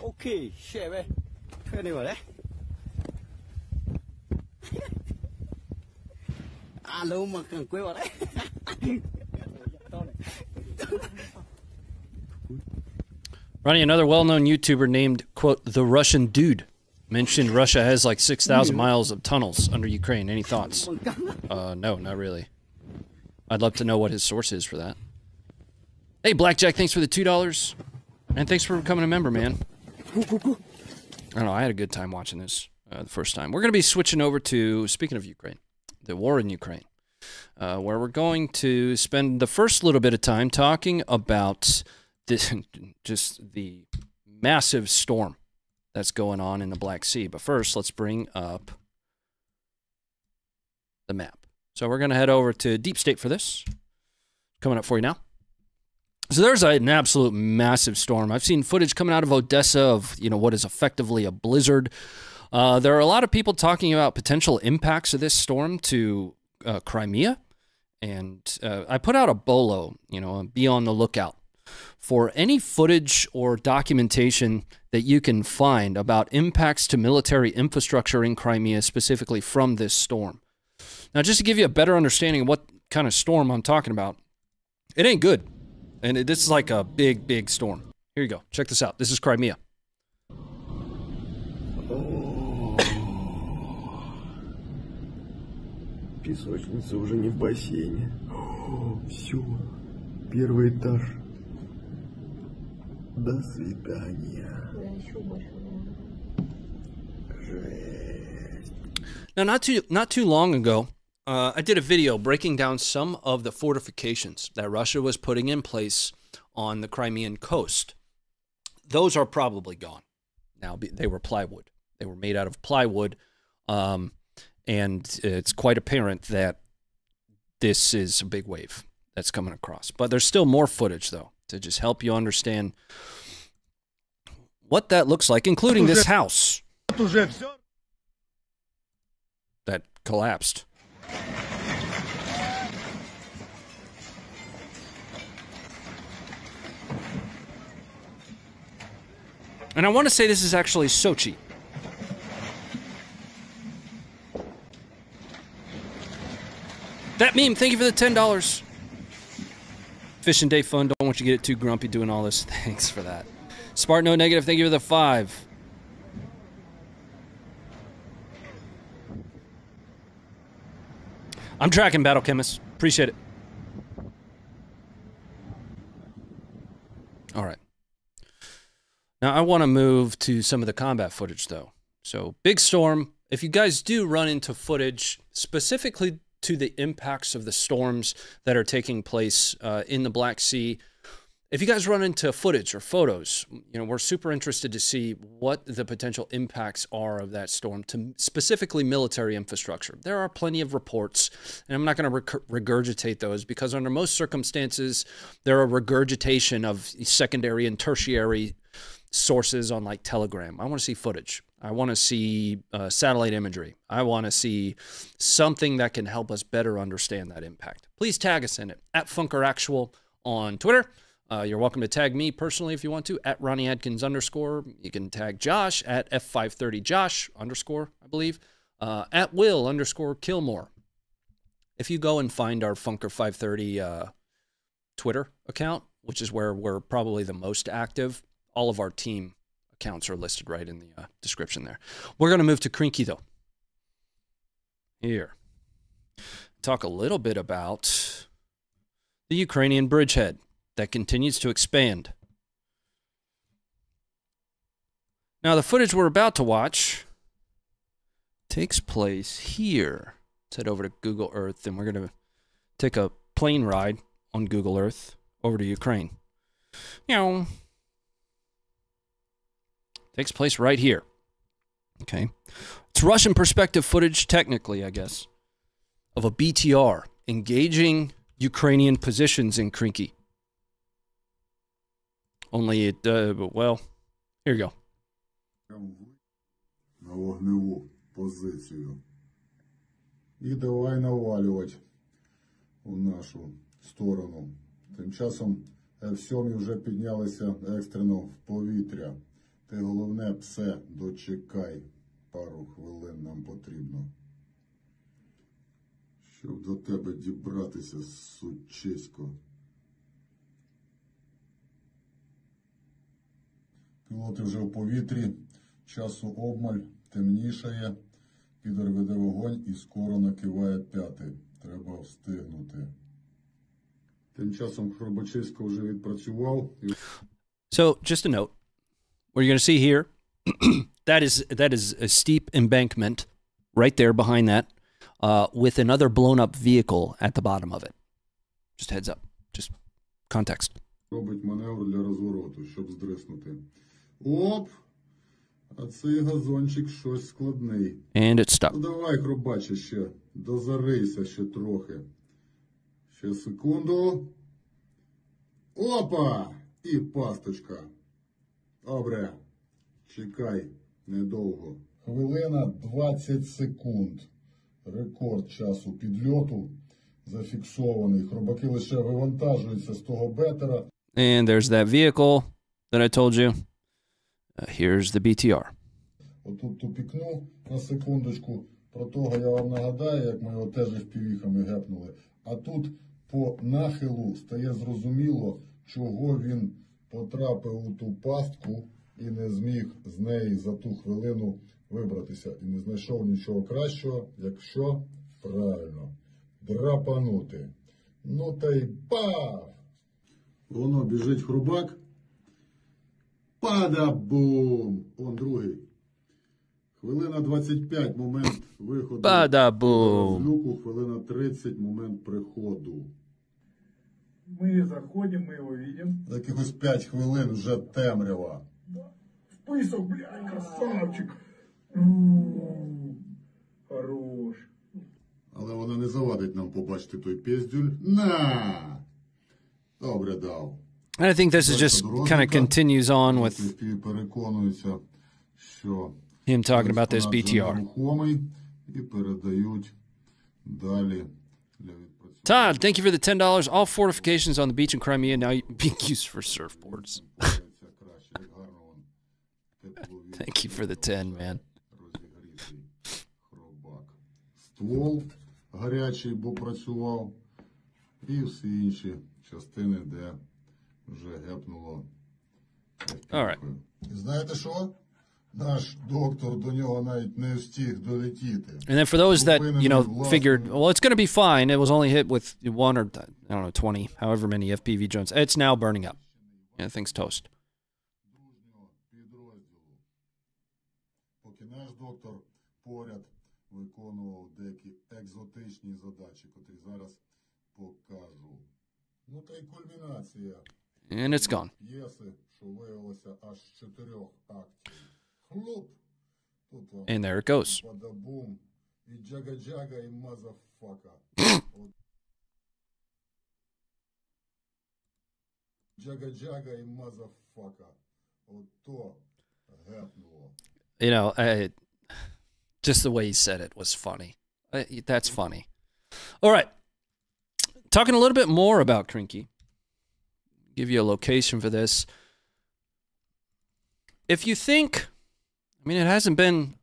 Okay, share it. Hello, my Ronnie, another well-known YouTuber named, quote, the Russian dude, mentioned Russia has like 6,000 miles of tunnels under Ukraine. Any thoughts? No, not really. I'd love to know what his source is for that. Hey, Blackjack, thanks for the $2. And thanks for becoming a member, man. I don't know, I had a good time watching this the first time. We're going to be switching over to, speaking of Ukraine, the war in Ukraine, where we're going to spend the first little bit of time talking about this, just the massive storm that's going on in the Black Sea. But first, let's bring up the map. So we're going to head over to Deep State for this. Coming up for you now. So there's an absolute massive storm. I've seen footage coming out of Odessa of, you know, what is effectively a blizzard. There are a lot of people talking about potential impacts of this storm to Crimea. And I put out a bolo, you know, be on the lookout for any footage or documentation that you can find about impacts to military infrastructure in Crimea, specifically from this storm. Now, just to give you a better understanding of what kind of storm I'm talking about, it ain't good. And this is like a big, big storm. Here you go. Check this out. This is Crimea. Песочница уже не в бассейне. Все. Первый этаж. До свидания. Now, not too long ago, I did a video breaking down some of the fortifications that Russia was putting in place on the Crimean coast. Those are probably gone now. They were plywood. They were made out of plywood. And it's quite apparent that this is a big wave that's coming across. But there's still more footage, though, to just help you understand what that looks like, including this house that collapsed. And I want to say this is actually Sochi. That meme, thank you for the $10. Fishing day fun, don't want you to get it too grumpy doing all this. Thanks for that. Spartan no negative, thank you for the $5. I'm tracking, Battle Chemist. Appreciate it. All right. Now, I want to move to some of the combat footage, though. So, big storm. If you guys do run into footage specifically to the impacts of the storms that are taking place in the Black Sea, if you guys run into footage or photos, you know, we're super interested to see what the potential impacts are of that storm to specifically military infrastructure. There are plenty of reports, and I'm not going to regurgitate those because under most circumstances, there are regurgitation of secondary and tertiary sources on like Telegram. I want to see footage. I want to see satellite imagery. I want to see something that can help us better understand that impact. Please tag us in it, at FunkerActual on Twitter. You're welcome to tag me personally if you want to, at Ronnie Adkins _. You can tag Josh at F530 Josh _ I believe, at Will _ Kilmore. If you go and find our Funker530 Twitter account, which is where we're probably the most active, all of our team accounts are listed right in the description there. We're going to move to Krynky, though. Here. Talk a little bit about the Ukrainian bridgehead that continues to expand. Now, the footage we're about to watch takes place here. Let's head over to Google Earth, and we're going to take a plane ride on Google Earth over to Ukraine. You know, takes place right here. Okay. It's Russian perspective footage, technically, I guess, of a BTR engaging Ukrainian positions in Krynky. Only it, well, here you go. І давай навалювати у нашу сторону. Тим часом F-7 вже піднялися екстрено в повітря. Ти головне, псе, дочекай. Пару хвилин нам потрібно. Щоб до тебе дібратися, сучисько. Пілоти вже в повітрі. Часу обмаль, темнішає. Підер веде вогонь і скоро накиває п'яти. Треба встигнути. Тим часом Хробачевсько вже відпрацював. So, just a note. What you're going to see here, that is a steep embankment right there behind that with another blown-up vehicle at the bottom of it. Just heads up. Just context. Робить маневр для розвороту, щоб здриснути. Оп! А цей газончик щось складний. And it's stuck. Давай, хробаче, ще. Дозарися ще трохи. Ще секунду. Опа! І пасточка. Добре. Чекай. Недовго. Хвилина 20 секунд. Рекорд часу підльоту зафіксований. Хробаки лише вивантажуються з того бетера. And there's that vehicle that I told you. Here's the BTR. Отут тупікну на секундочку. Про того я вам нагадаю, як ми його теж впівіхами гепнули. А тут по нахилу стає зрозуміло, чого він потрапив у ту пастку і не зміг з неї за ту хвилину вибратися. І не знайшов нічого кращого, якщо правильно драпанути. Ну та й пав! Воно біжить хрубак. Падабум! Он другий. Хвилина 25, момент виходу. Падабум! Люку, хвилина 30, момент приходу. Ми заходимо, ми його бачимо. За якихось 5 хвилин вже темрява. Вписав, блядь, красавчик! Хорош! Але вона не завадить нам побачити той піздюль. На! Добре дав. And I think this is just kind of continues on with him talking about this BTR. Todd, thank you for the $10. All fortifications on the beach in Crimea now being used for surfboards. Thank you for the 10, man. Вже гепнуло. Знаєте що? Наш доктор до нього навіть не встиг долетіти. And then for those that, you know, figured, well, it's going to be fine. It was only hit with one or, I don't know, 20, however many FPV drones. It's now burning up. Yeah, thing's toast. Поки наш доктор поряд виконував деякі екзотичні задачі, котрі зараз покажу. Ну та й кульмінація. And it's gone. And there it goes. You know, just the way he said it was funny. That's funny. All right. Talking a little bit more about Krynky. Give you a location for this. If you think, I mean, it hasn't been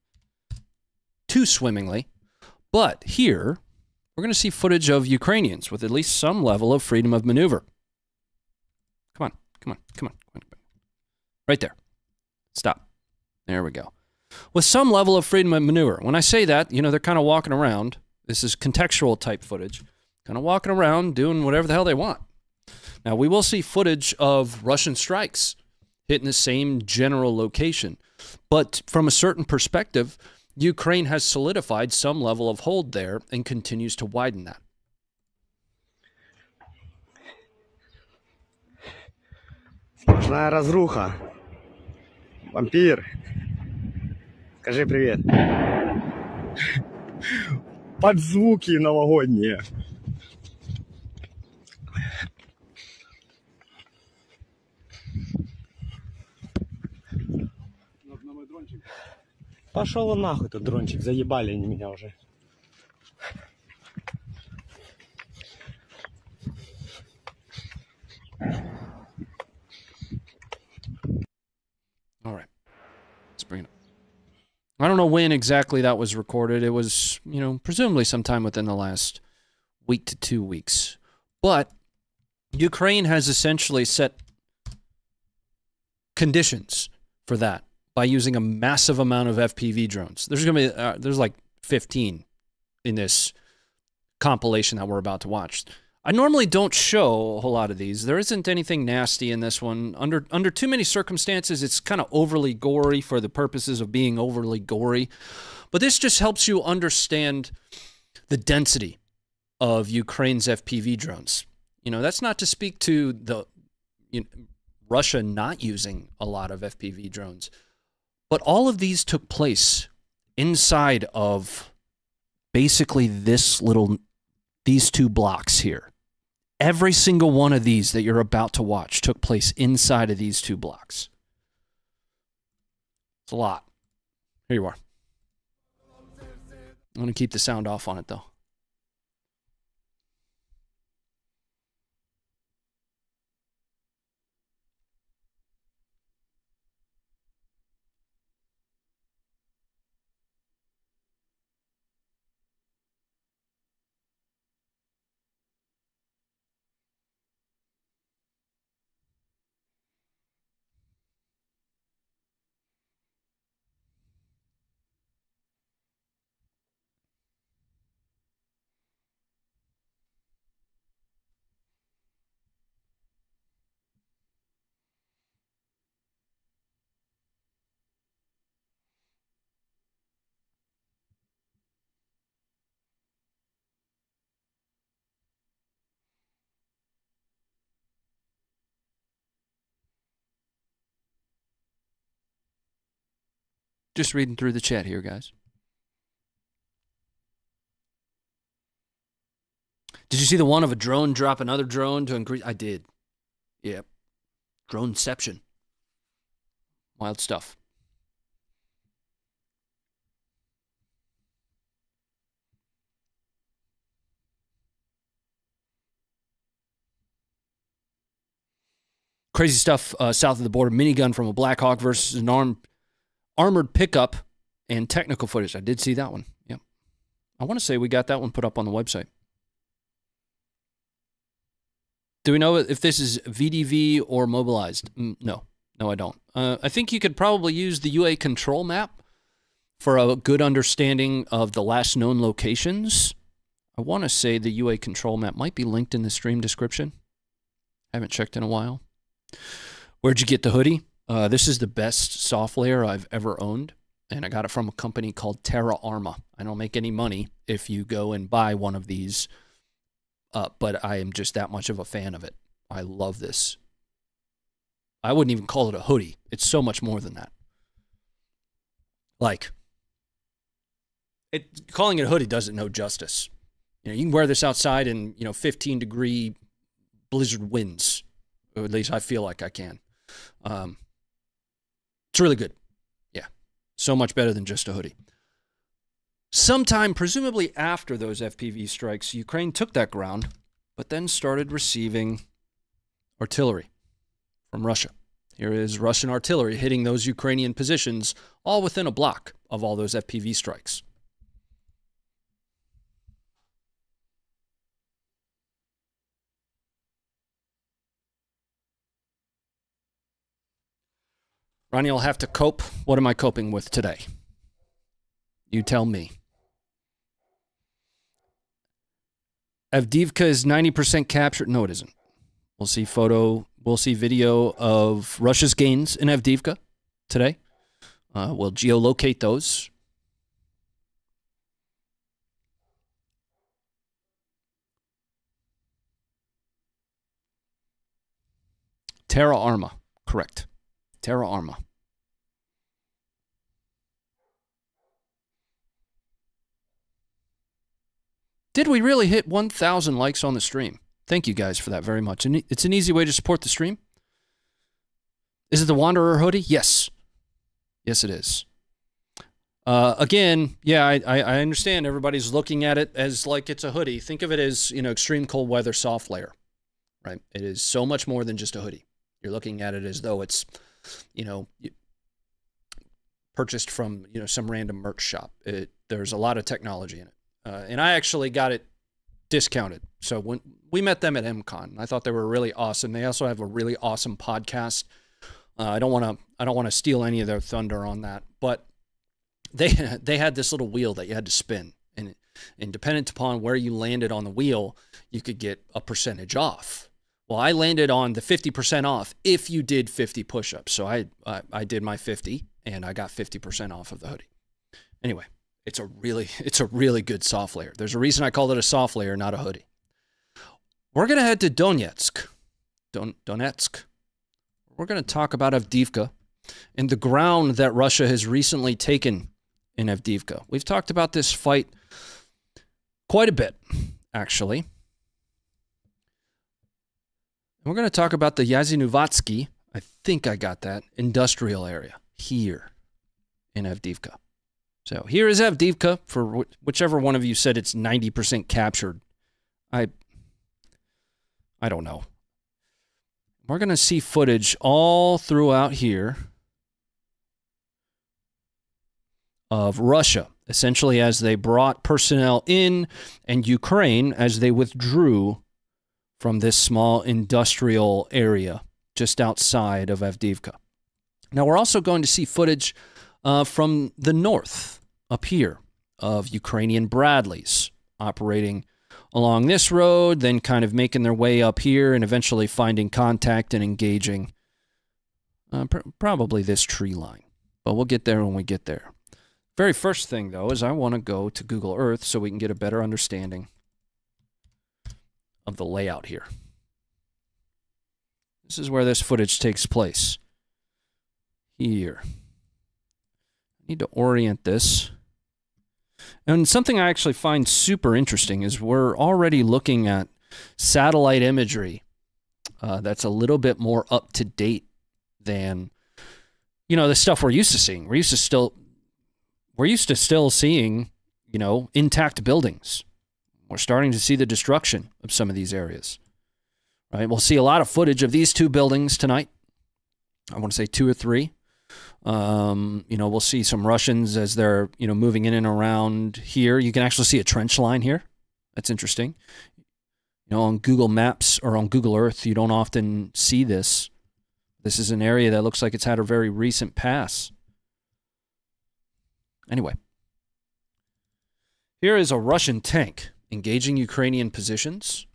too swimmingly, but here we're going to see footage of Ukrainians with at least some level of freedom of maneuver. Come on, come on, come on, come on. Right there. Stop. There we go. With some level of freedom and maneuver. When I say that, you know, they're kind of walking around. This is contextual type footage. Kind of walking around doing whatever the hell they want. Now, we will see footage of Russian strikes hitting the same general location. But from a certain perspective, Ukraine has solidified some level of hold there and continues to widen that. Сплошная разруха. Вампир. Скажи привет. Под звуки новогодние. Пошел он нахуй, этот дрончик, заебали они меня уже. All right, let's bring it up. I don't know when exactly that was recorded. It was, you know, presumably sometime within the last week to 2 weeks. But Ukraine has essentially set conditions for that by using a massive amount of FPV drones. There's going to be, there's like 15 in this compilation that we're about to watch. I normally don't show a whole lot of these. There isn't anything nasty in this one. Under too many circumstances, it's kind of overly gory for the purposes of being overly gory. But this just helps you understand the density of Ukraine's FPV drones. You know, that's not to speak to the Russia not using a lot of FPV drones. But all of these took place inside of basically this little, these two blocks here. Every single one of these that you're about to watch took place inside of these two blocks. It's a lot. Here you are. I'm going to keep the sound off on it, though. Just reading through the chat here, guys. Did you see the one of a drone drop another drone to increase? I did. Yep. Droneception. Wild stuff. Crazy stuff south of the border. Minigun from a Black Hawk versus an armored pickup and technical footage. I did see that one. Yep. I want to say we got that one put up on the website. Do we know if this is VDV or mobilized? No. No, I don't. I think you could probably use the UA control map for a good understanding of the last known locations. I want to say the UA control map might be linked in the stream description. I haven't checked in a while. Where'd you get the hoodie? This is the best soft layer I've ever owned, and I got it from a company called Terra Arma. I don't make any money if you go and buy one of these, but I am just that much of a fan of it. I love this. I wouldn't even call it a hoodie. It's so much more than that. Like, calling it a hoodie doesn't know justice. You know, you can wear this outside in, you know, 15-degree blizzard winds, or at least I feel like I can. It's really good. Yeah. So much better than just a hoodie. Sometime, presumably after those FPV strikes, Ukraine took that ground, but then started receiving artillery from Russia. Here is Russian artillery hitting those Ukrainian positions, all within a block of all those FPV strikes. Ronnie, I'll have to cope. What am I coping with today? You tell me. Avdiivka is 90% captured. No, it isn't. We'll see photo. We'll see video of Russia's gains in Avdiivka today. We'll geolocate those. Terra Arma. Correct. Terra Arma. Did we really hit 1,000 likes on the stream? Thank you guys for that very much. And it's an easy way to support the stream. Is it the Wanderer hoodie? Yes. Yes, it is. Again, yeah, I understand everybody's looking at it as like it's a hoodie. Think of it as, you know, extreme cold weather soft layer, right? It is so much more than just a hoodie. You're looking at it as though it's, you know, purchased from, you know, some random merch shop. There's a lot of technology in it. And I actually got it discounted. So when we met them at MCon, I thought they were really awesome. They also have a really awesome podcast. I don't want to steal any of their thunder on that, but they had this little wheel that you had to spin, and dependent upon where you landed on the wheel, you could get a percentage off. Well, I landed on the 50% off if you did 50 push-ups. So I did my 50 and I got 50% off of the hoodie. Anyway, it's a really good soft layer. There's a reason I called it a soft layer, not a hoodie. We're going to head to Donetsk. Donetsk. We're going to talk about Avdiivka and the ground that Russia has recently taken in Avdiivka. We've talked about this fight quite a bit, actually. We're going to talk about the Yasynuvatsky, I think I got that, industrial area here in Avdiivka. So here is Avdiivka, for whichever one of you said it's 90% captured. I don't know. We're going to see footage all throughout here of Russia, essentially as they brought personnel in, and Ukraine as they withdrew from this small industrial area just outside of Avdiivka. Now, we're also going to see footage from the north up here of Ukrainian Bradleys operating along this road, then kind of making their way up here and eventually finding contact and engaging probably this tree line. But we'll get there when we get there. Very first thing, though, is I want to go to Google Earth so we can get a better understanding of the layout here. This is where this footage takes place. Here. I need to orient this. And something I actually find super interesting is we're already looking at satellite imagery that's a little bit more up to date than, you know, the stuff we're used to seeing. We're used to still seeing, you know, intact buildings. We're starting to see the destruction of some of these areas. Right? We'll see a lot of footage of these two buildings tonight. I want to say two or three. You know, we'll see some Russians as they're, you know, moving in and around here. You can actually see a trench line here. That's interesting. You know, on Google Maps or on Google Earth, you don't often see this. This is an area that looks like it's had a very recent pass. Anyway, here is a Russian tank engaging Ukrainian positions.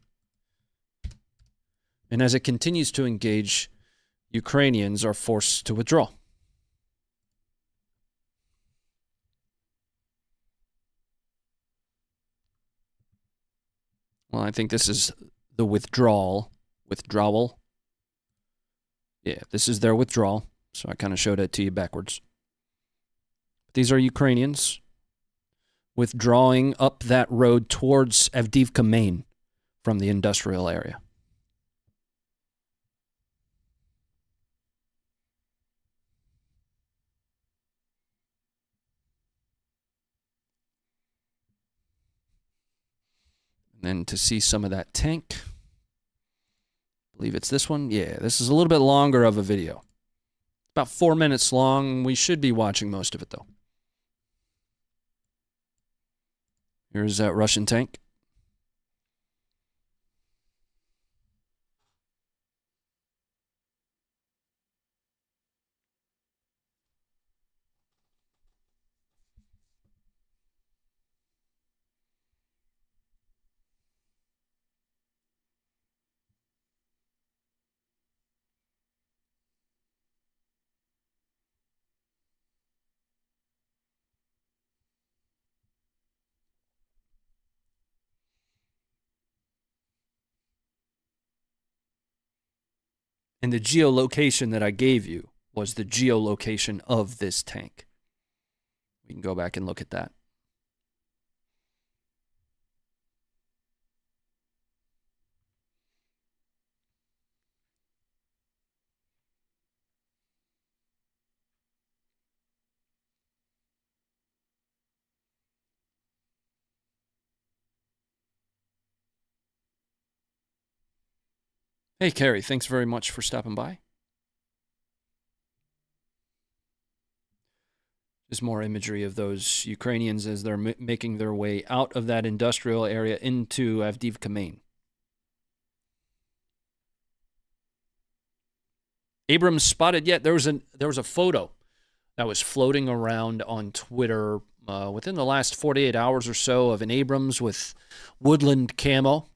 And as it continues to engage, Ukrainians are forced to withdraw. Well, I think this is the withdrawal. Withdrawal. Yeah, this is their withdrawal. So I kind of showed it to you backwards. These are Ukrainians withdrawing up that road towards Avdiivka, Maine, from the industrial area. And to see some of that tank, I believe it's this one. Yeah, this is a little bit longer of a video. About 4 minutes long. We should be watching most of it, though. Here's that Russian tank. And the geolocation that I gave you was the geolocation of this tank. We can go back and look at that. Hey, Carrie, thanks very much for stopping by. There's more imagery of those Ukrainians as they're making their way out of that industrial area into Avdiivka, Maine. Abrams spotted yet. There was a photo that was floating around on Twitter within the last 48 hours or so of an Abrams with woodland camo,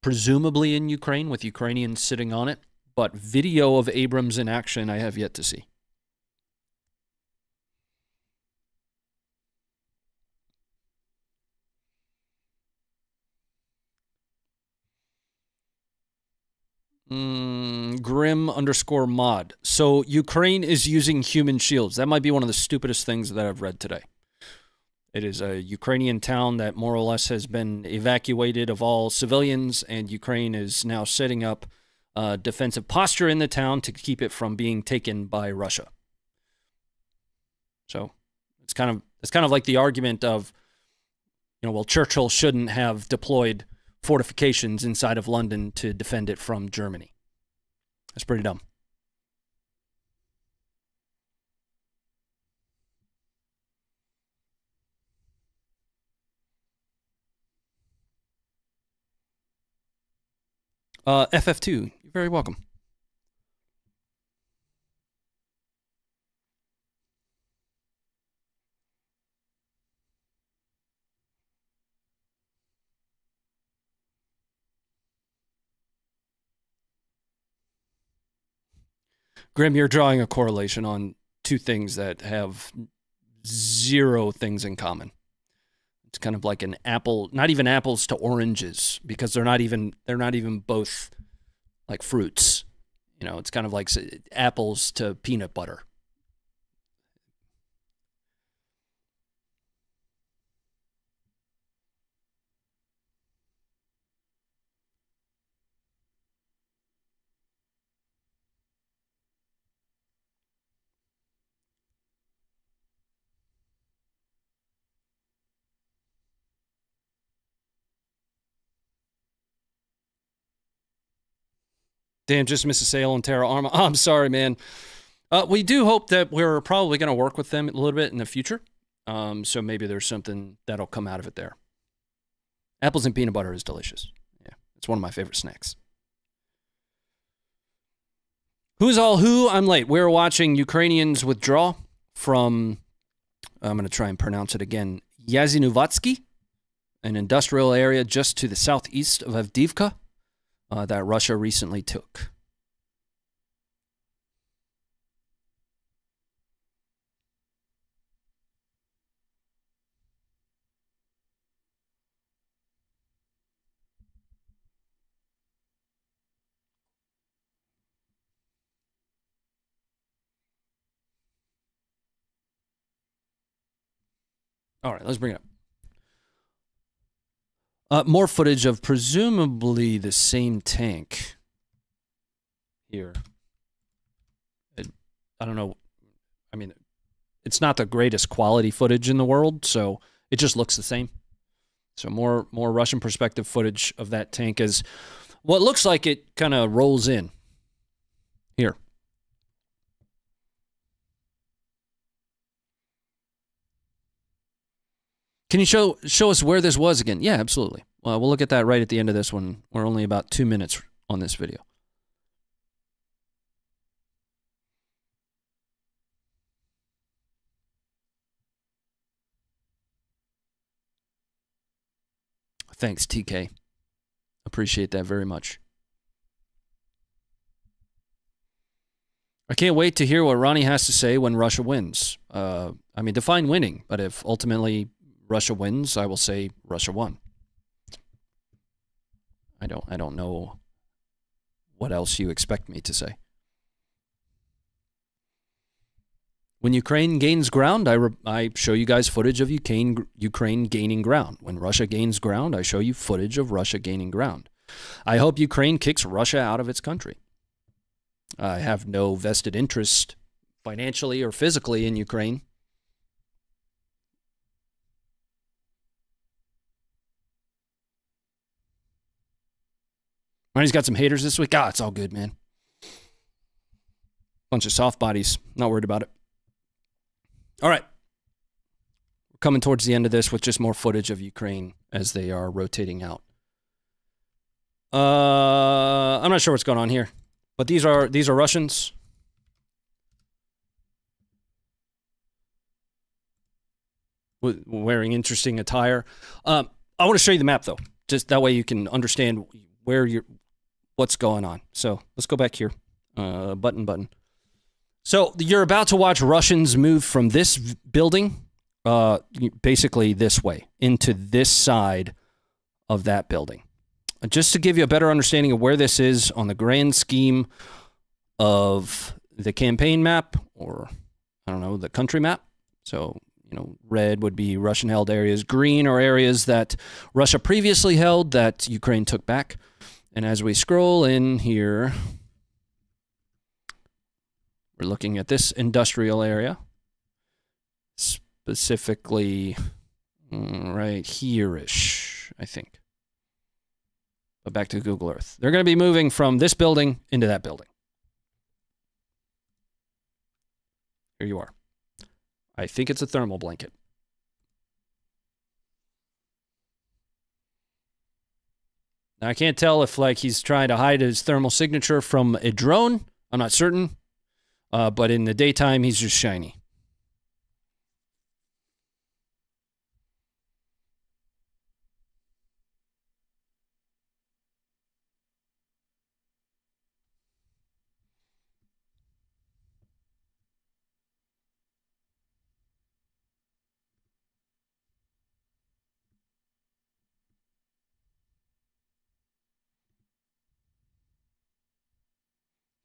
presumably in Ukraine, with Ukrainians sitting on it, but video of Abrams in action I have yet to see. Grim_mod. So Ukraine is using human shields. That might be one of the stupidest things that I've read today. It is a Ukrainian town that more or less has been evacuated of all civilians, and Ukraine is now setting up a defensive posture in the town to keep it from being taken by Russia. So it's kind of like the argument of, you know, well, Churchill shouldn't have deployed fortifications inside of London to defend it from Germany. That's pretty dumb. FF2, you're very welcome. Grim, you're drawing a correlation on two things that have zero things in common. It's kind of like an apple, not even apples to oranges, because they're not even both like fruits. You know, it's kind of like apples to peanut butter. Damn, just missed a sale on Terra Arma. Oh, I'm sorry, man. We do hope that we're probably going to work with them a little bit in the future. So maybe there's something that'll come out of it there. Apples and peanut butter is delicious. Yeah, it's one of my favorite snacks. Who's all who? I'm late. We're watching Ukrainians withdraw from, I'm going to try and pronounce it again, Yasynuvatsky, an industrial area just to the southeast of Avdiivka. That Russia recently took. All right, let's bring it up. More footage of presumably the same tank here. I don't know. I mean, it's not the greatest quality footage in the world, so it just looks the same. So more Russian perspective footage of that tank as what looks like it kind of rolls in here. Can you show us where this was again? Yeah, absolutely. We'll look at that right at the end of this one. We're only about 2 minutes on this video. Thanks, TK. Appreciate that very much. I can't wait to hear what Ronnie has to say when Russia wins. I mean, define winning, but if ultimately Russia wins, I will say Russia won. I don't know What else you expect me to say? When Ukraine gains ground, I show you guys footage of Ukraine gaining ground. When Russia gains ground, I show you footage of Russia gaining ground. I hope Ukraine kicks Russia out of its country. I have no vested interest financially or physically in Ukraine. Ronnie's got some haters this week. Ah, it's all good, man. Bunch of soft bodies. Not worried about it. All right. We're coming towards the end of this with just more footage of Ukraine as they are rotating out. I'm not sure what's going on here, but these are Russians. Wearing interesting attire. I want to show you the map though, just that way you can understand where you're, what's going on. So let's go back here. Button. So you're about to watch Russians move from this building, basically this way, into this side of that building. Just to give you a better understanding of where this is on the grand scheme of the campaign map, or, I don't know, the country map. So, you know, red would be Russian-held areas. Green are areas that Russia previously held that Ukraine took back. And as we scroll in here, we're looking at this industrial area. Specifically, right here-ish, I think. Back to Google Earth. They're going to be moving from this building into that building. Here you are. I think it's a thermal blanket. Now, I can't tell if, like, he's trying to hide his thermal signature from a drone. I'm not certain. But in the daytime, he's just shiny.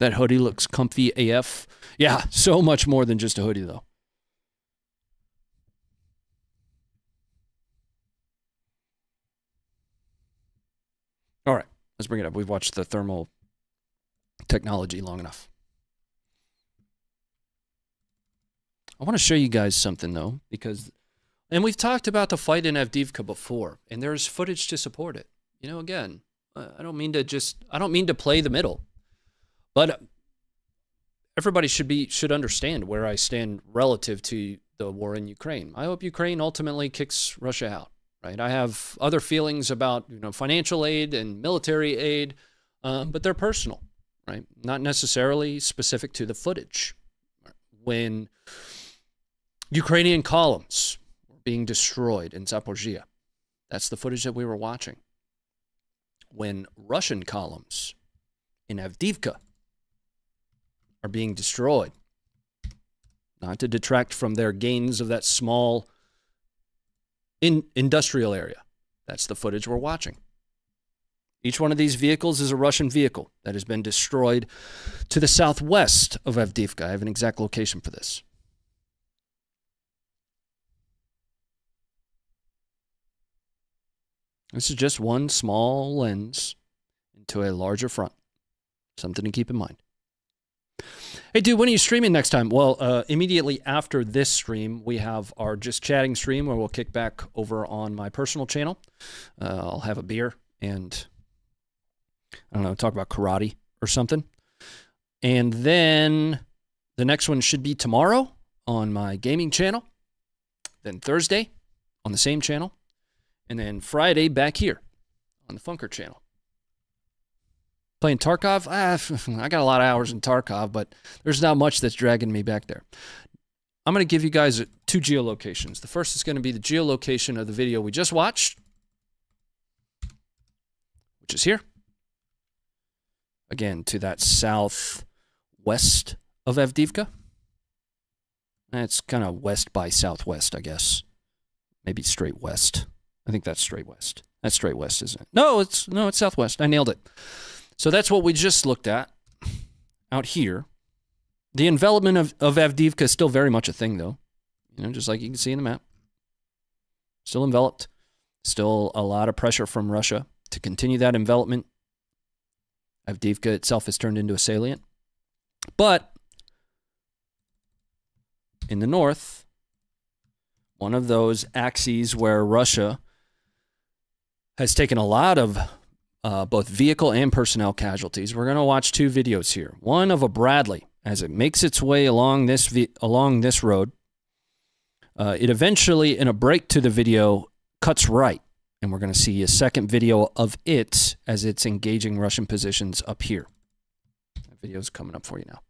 That hoodie looks comfy AF. Yeah, so much more than just a hoodie, though. All right, let's bring it up. We've watched the thermal technology long enough. I want to show you guys something, though, because... And we've talked about the fight in Avdiivka before, and there's footage to support it. You know, again, I don't mean to play the middle. But everybody should understand where I stand relative to the war in Ukraine. I hope Ukraine ultimately kicks Russia out, right? I have other feelings about, you know, financial aid and military aid, but they're personal, right? Not necessarily specific to the footage. When Ukrainian columns were being destroyed in Zaporizhia, that's the footage that we were watching. When Russian columns in Avdiivka are being destroyed. Not to detract from their gains of that small industrial area. That's the footage we're watching. Each one of these vehicles is a Russian vehicle that has been destroyed to the southwest of Avdiivka. I have an exact location for this. This is just one small lens into a larger front. Something to keep in mind. Hey, dude, when are you streaming next time? Well, immediately after this stream, we have our Just Chatting stream where we'll kick back over on my personal channel. I'll have a beer and, I don't know, talk about karate or something. And then the next one should be tomorrow on my gaming channel. Then Thursday on the same channel. And then Friday back here on the Funker channel. Playing Tarkov? I got a lot of hours in Tarkov, but there's not much that's dragging me back there. I'm going to give you guys two geolocations. The first is going to be the geolocation of the video we just watched, which is here. Again, to that southwest of Avdiivka. That's kind of west by southwest, I guess. Maybe straight west. I think that's straight west. That's straight west, isn't it? No, it's southwest. I nailed it. So that's what we just looked at out here. The envelopment of Avdiivka is still very much a thing, though. You know, just like you can see in the map. Still enveloped. Still a lot of pressure from Russia to continue that envelopment. Avdiivka itself has turned into a salient. But in the north, one of those axes where Russia has taken a lot of both vehicle and personnel casualties. We're going to watch two videos here. One of a Bradley as it makes its way along this road. It eventually, in a break to the video, cuts right. And we're going to see a second video of it as it's engaging Russian positions up here. That video's coming up for you now.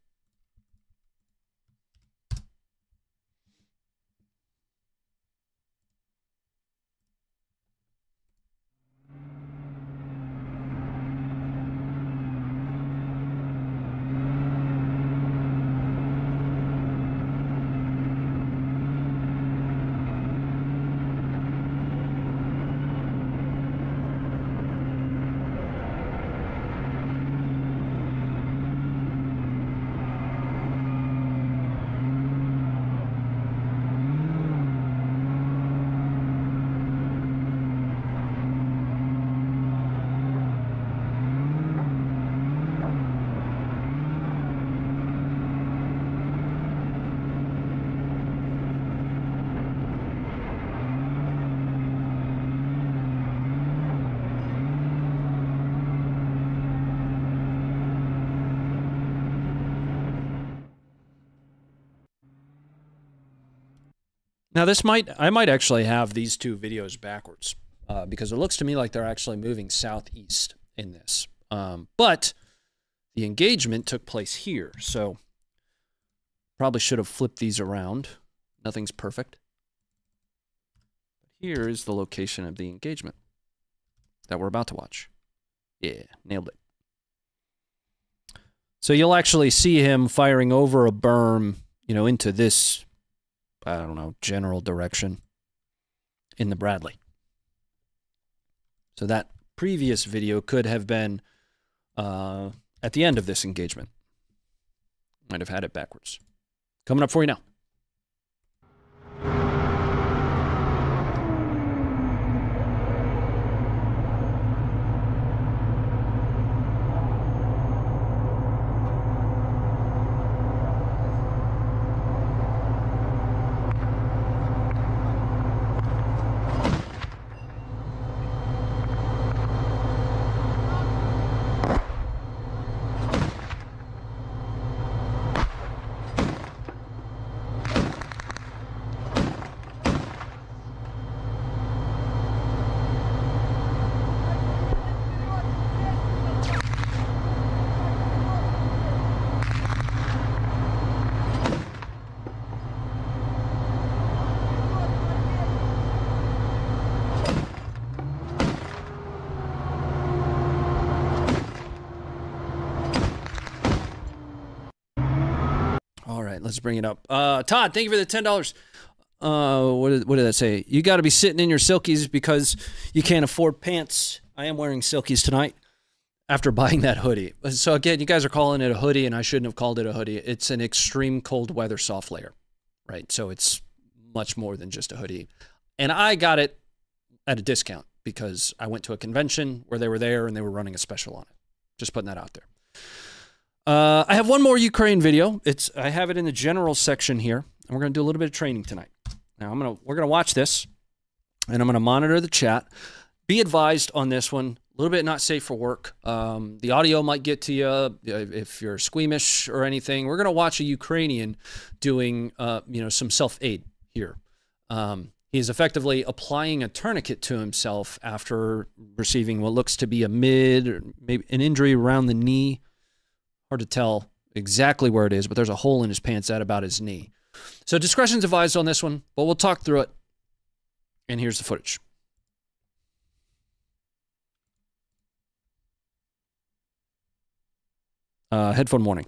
Now, this I might actually have these two videos backwards because it looks to me like they're actually moving southeast in this. But the engagement took place here, so probably should have flipped these around. Nothing's perfect. Here is the location of the engagement that we're about to watch. Yeah, nailed it. So you'll actually see him firing over a berm, you know, into this, I don't know, general direction in the Bradley. So that previous video could have been at the end of this engagement. Might have had it backwards. Coming up for you now. Let's bring it up. Todd, thank you for the $10. What did that say? You got to be sitting in your silkies because you can't afford pants. I am wearing silkies tonight after buying that hoodie. So again, you guys are calling it a hoodie, and I shouldn't have called it a hoodie. It's an extreme cold weather soft layer, right? So it's much more than just a hoodie. And I got it at a discount because I went to a convention where they were there and they were running a special on it. Just putting that out there. I have one more Ukraine video. I have it in the general section here, and we're going to do a little bit of training tonight. Now we're going to watch this, and I'm going to monitor the chat. Be advised on this one, a little bit not safe for work. The audio might get to you if you're squeamish or anything. We're going to watch a Ukrainian doing some self-aid here. He's effectively applying a tourniquet to himself after receiving what looks to be a mid or maybe an injury around the knee. Hard to tell exactly where it is, but there's a hole in his pants at about his knee. So discretion's advised on this one, but we'll talk through it. And here's the footage. Headphone warning.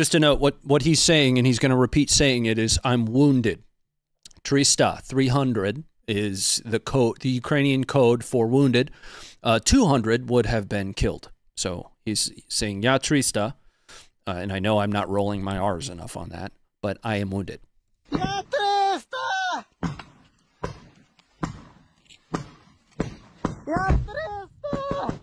Just to note, what he's saying, and he's going to repeat saying it, is I'm wounded. Trista, 300 is the code, the Ukrainian code for wounded. 200 would have been killed. So he's saying, Ya Trista, and I know I'm not rolling my R's enough on that, but I am wounded. Ya Trista! Ya Trista! Ya Trista!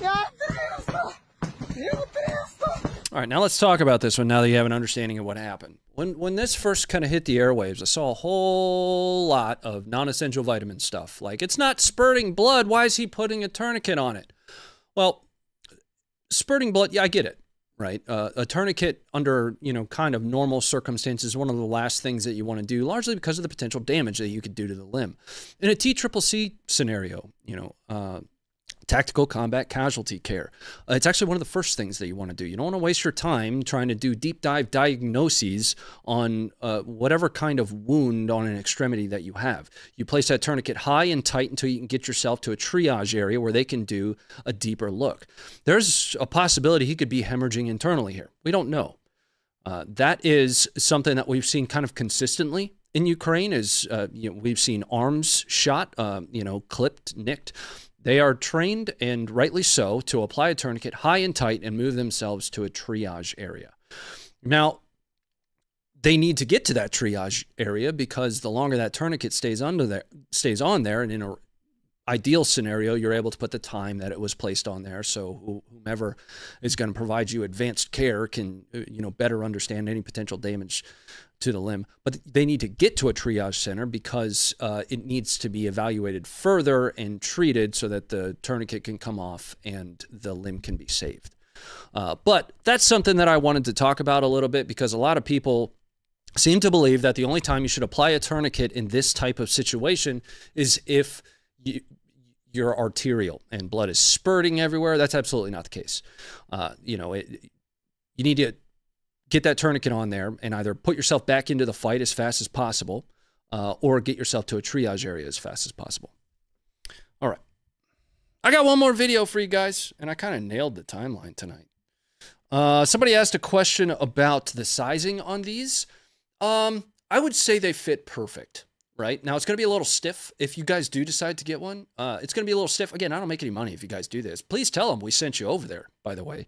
Ya Trista! All right, now let's talk about this one, now that you have an understanding of what happened. When this first kind of hit the airwaves, I saw a whole lot of non-essential vitamin stuff. Like, it's not spurting blood. Why is he putting a tourniquet on it? Well, spurting blood, yeah, I get it, right? A tourniquet under, you know, kind of normal circumstances is one of the last things that you want to do, largely because of the potential damage that you could do to the limb. In a TCCC scenario, you know, tactical combat casualty care. It's actually one of the first things that you want to do. You don't want to waste your time trying to do deep dive diagnoses on whatever kind of wound on an extremity that you have. You place that tourniquet high and tight until you can get yourself to a triage area where they can do a deeper look. There's a possibility he could be hemorrhaging internally here. We don't know. That is something that we've seen kind of consistently in Ukraine is, you know, we've seen arms shot, you know, clipped, nicked. They are trained, and rightly so, to apply a tourniquet high and tight and move themselves to a triage area. Now, they need to get to that triage area because the longer that tourniquet stays on there, and in an ideal scenario, you're able to put the time that it was placed on there, so whomever is going to provide you advanced care can, you know, better understand any potential damage to the limb. But they need to get to a triage center because it needs to be evaluated further and treated so that the tourniquet can come off and the limb can be saved. But that's something that I wanted to talk about a little bit because a lot of people seem to believe that the only time you should apply a tourniquet in this type of situation is if you're arterial and blood is spurting everywhere. That's absolutely not the case. You know, you need to get that tourniquet on there and either put yourself back into the fight as fast as possible or get yourself to a triage area as fast as possible. All right. I got one more video for you guys, and I kind of nailed the timeline tonight. Somebody asked a question about the sizing on these. I would say they fit perfect, right? Now, it's going to be a little stiff if you guys do decide to get one. It's going to be a little stiff. Again, I don't make any money if you guys do this. Please tell them we sent you over there, by the way,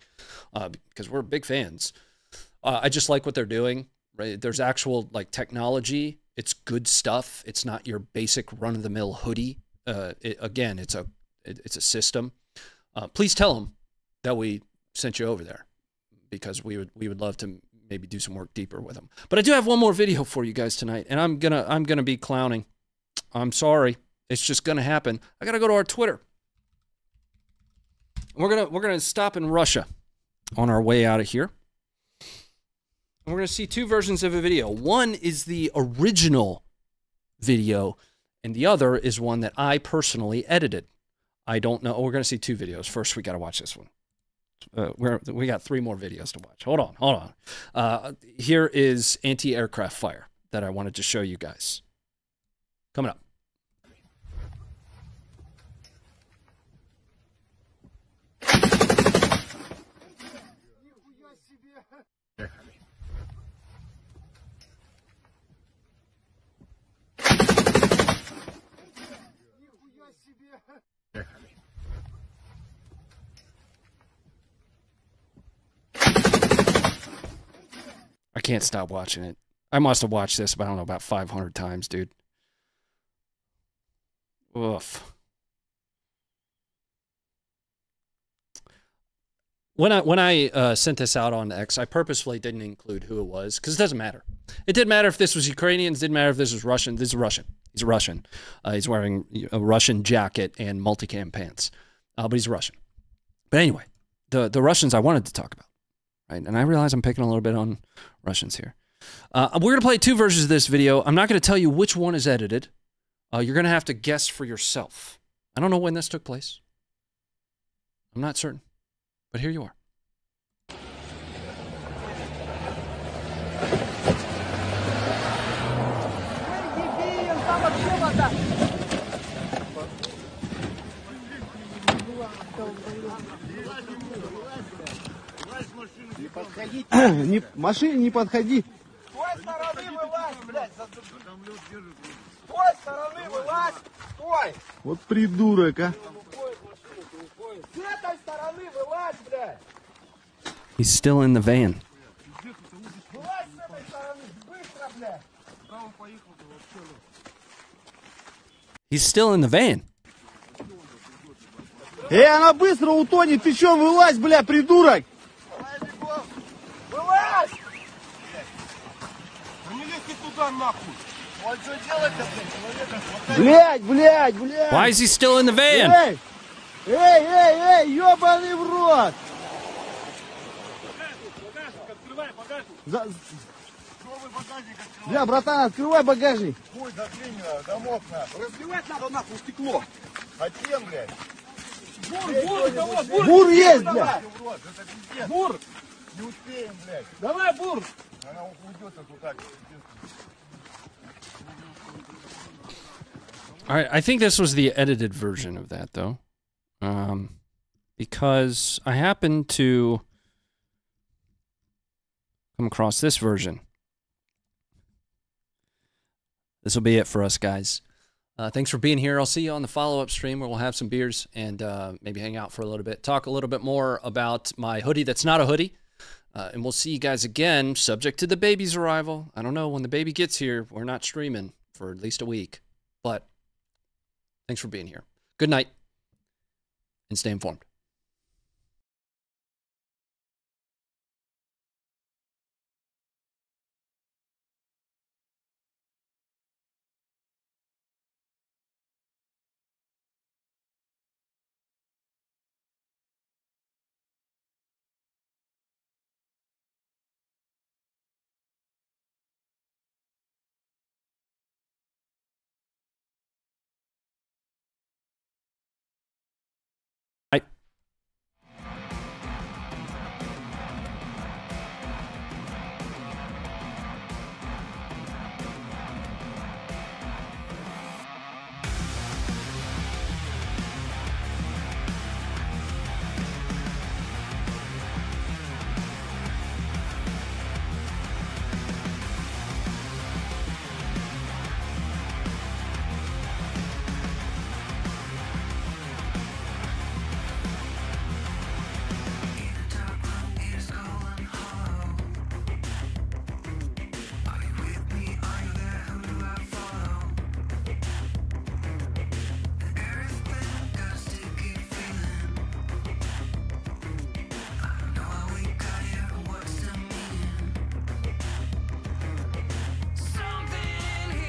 because we're big fans. I just like what they're doing, right? There's actual like technology. It's good stuff. It's not your basic run-of-the-mill hoodie. Again, it's a system. Please tell them that we sent you over there because we would love to maybe do some work deeper with them. But I do have one more video for you guys tonight, and I'm gonna be clowning. I'm sorry. It's just gonna happen. I gotta go to our Twitter. We're gonna stop in Russia on our way out of here. We're going to see two versions of a video. One is the original video, and the other is one that I personally edited. I don't know. Oh, we're going to see two videos. First, we got to watch this one. We got three more videos to watch. Hold on. Here is anti-aircraft fire that I wanted to show you guys. Coming up. I can't stop watching it. I must have watched this, but I don't know, about 500 times, dude. Oof. When I sent this out on X, I purposefully didn't include who it was because it doesn't matter. It didn't matter if this was Ukrainians. Didn't matter if this was Russian. This is Russian. He's Russian. He's wearing a Russian jacket and multicam pants, but he's Russian. But anyway, the Russians I wanted to talk about, right? And I realize I'm picking a little bit on Russians here. We're going to play two versions of this video. I'm not going to tell you which one is edited. You're going to have to guess for yourself. I don't know when this took place. I'm not certain. But here you are. Не, машине не подходи. С той стороны вылазь, блядь. С той стороны вылазь. Стой. Вот придурок, а. С этой стороны вылазь, блядь. He's still in the van. Вылазь с этой стороны, быстро, блядь. He's still in the van. Эй, она быстро утонет. Ты чё, вылазь, бля, придурок. Вылазь! Да не лезь ты туда, нахуй. Он что делает-то, блядь? Блядь, блядь, блядь. Why is he still in the van? Эй, эй, эй, ёбаный в рот. Багажник, открывай багажник. Бля, братан, открывай багажник. Хуй, закрой замок, нахуй. Разбивать надо, нахуй, стекло. Хотим, блядь. Бур, бур, давай, бур! Бур есть, блядь! Бур! Не успеем, блядь! Давай, бур! Она уйдет оттуда. Alright, I think this was the edited version of that, though. Because I happened to come across this version. This will be it for us, guys. Thanks for being here. I'll see you on the follow-up stream where we'll have some beers and maybe hang out for a little bit. Talk a little bit more about my hoodie that's not a hoodie. And we'll see you guys again, subject to the baby's arrival. I don't know. When the baby gets here, we're not streaming for at least a week. But thanks for being here. Good night and stay informed.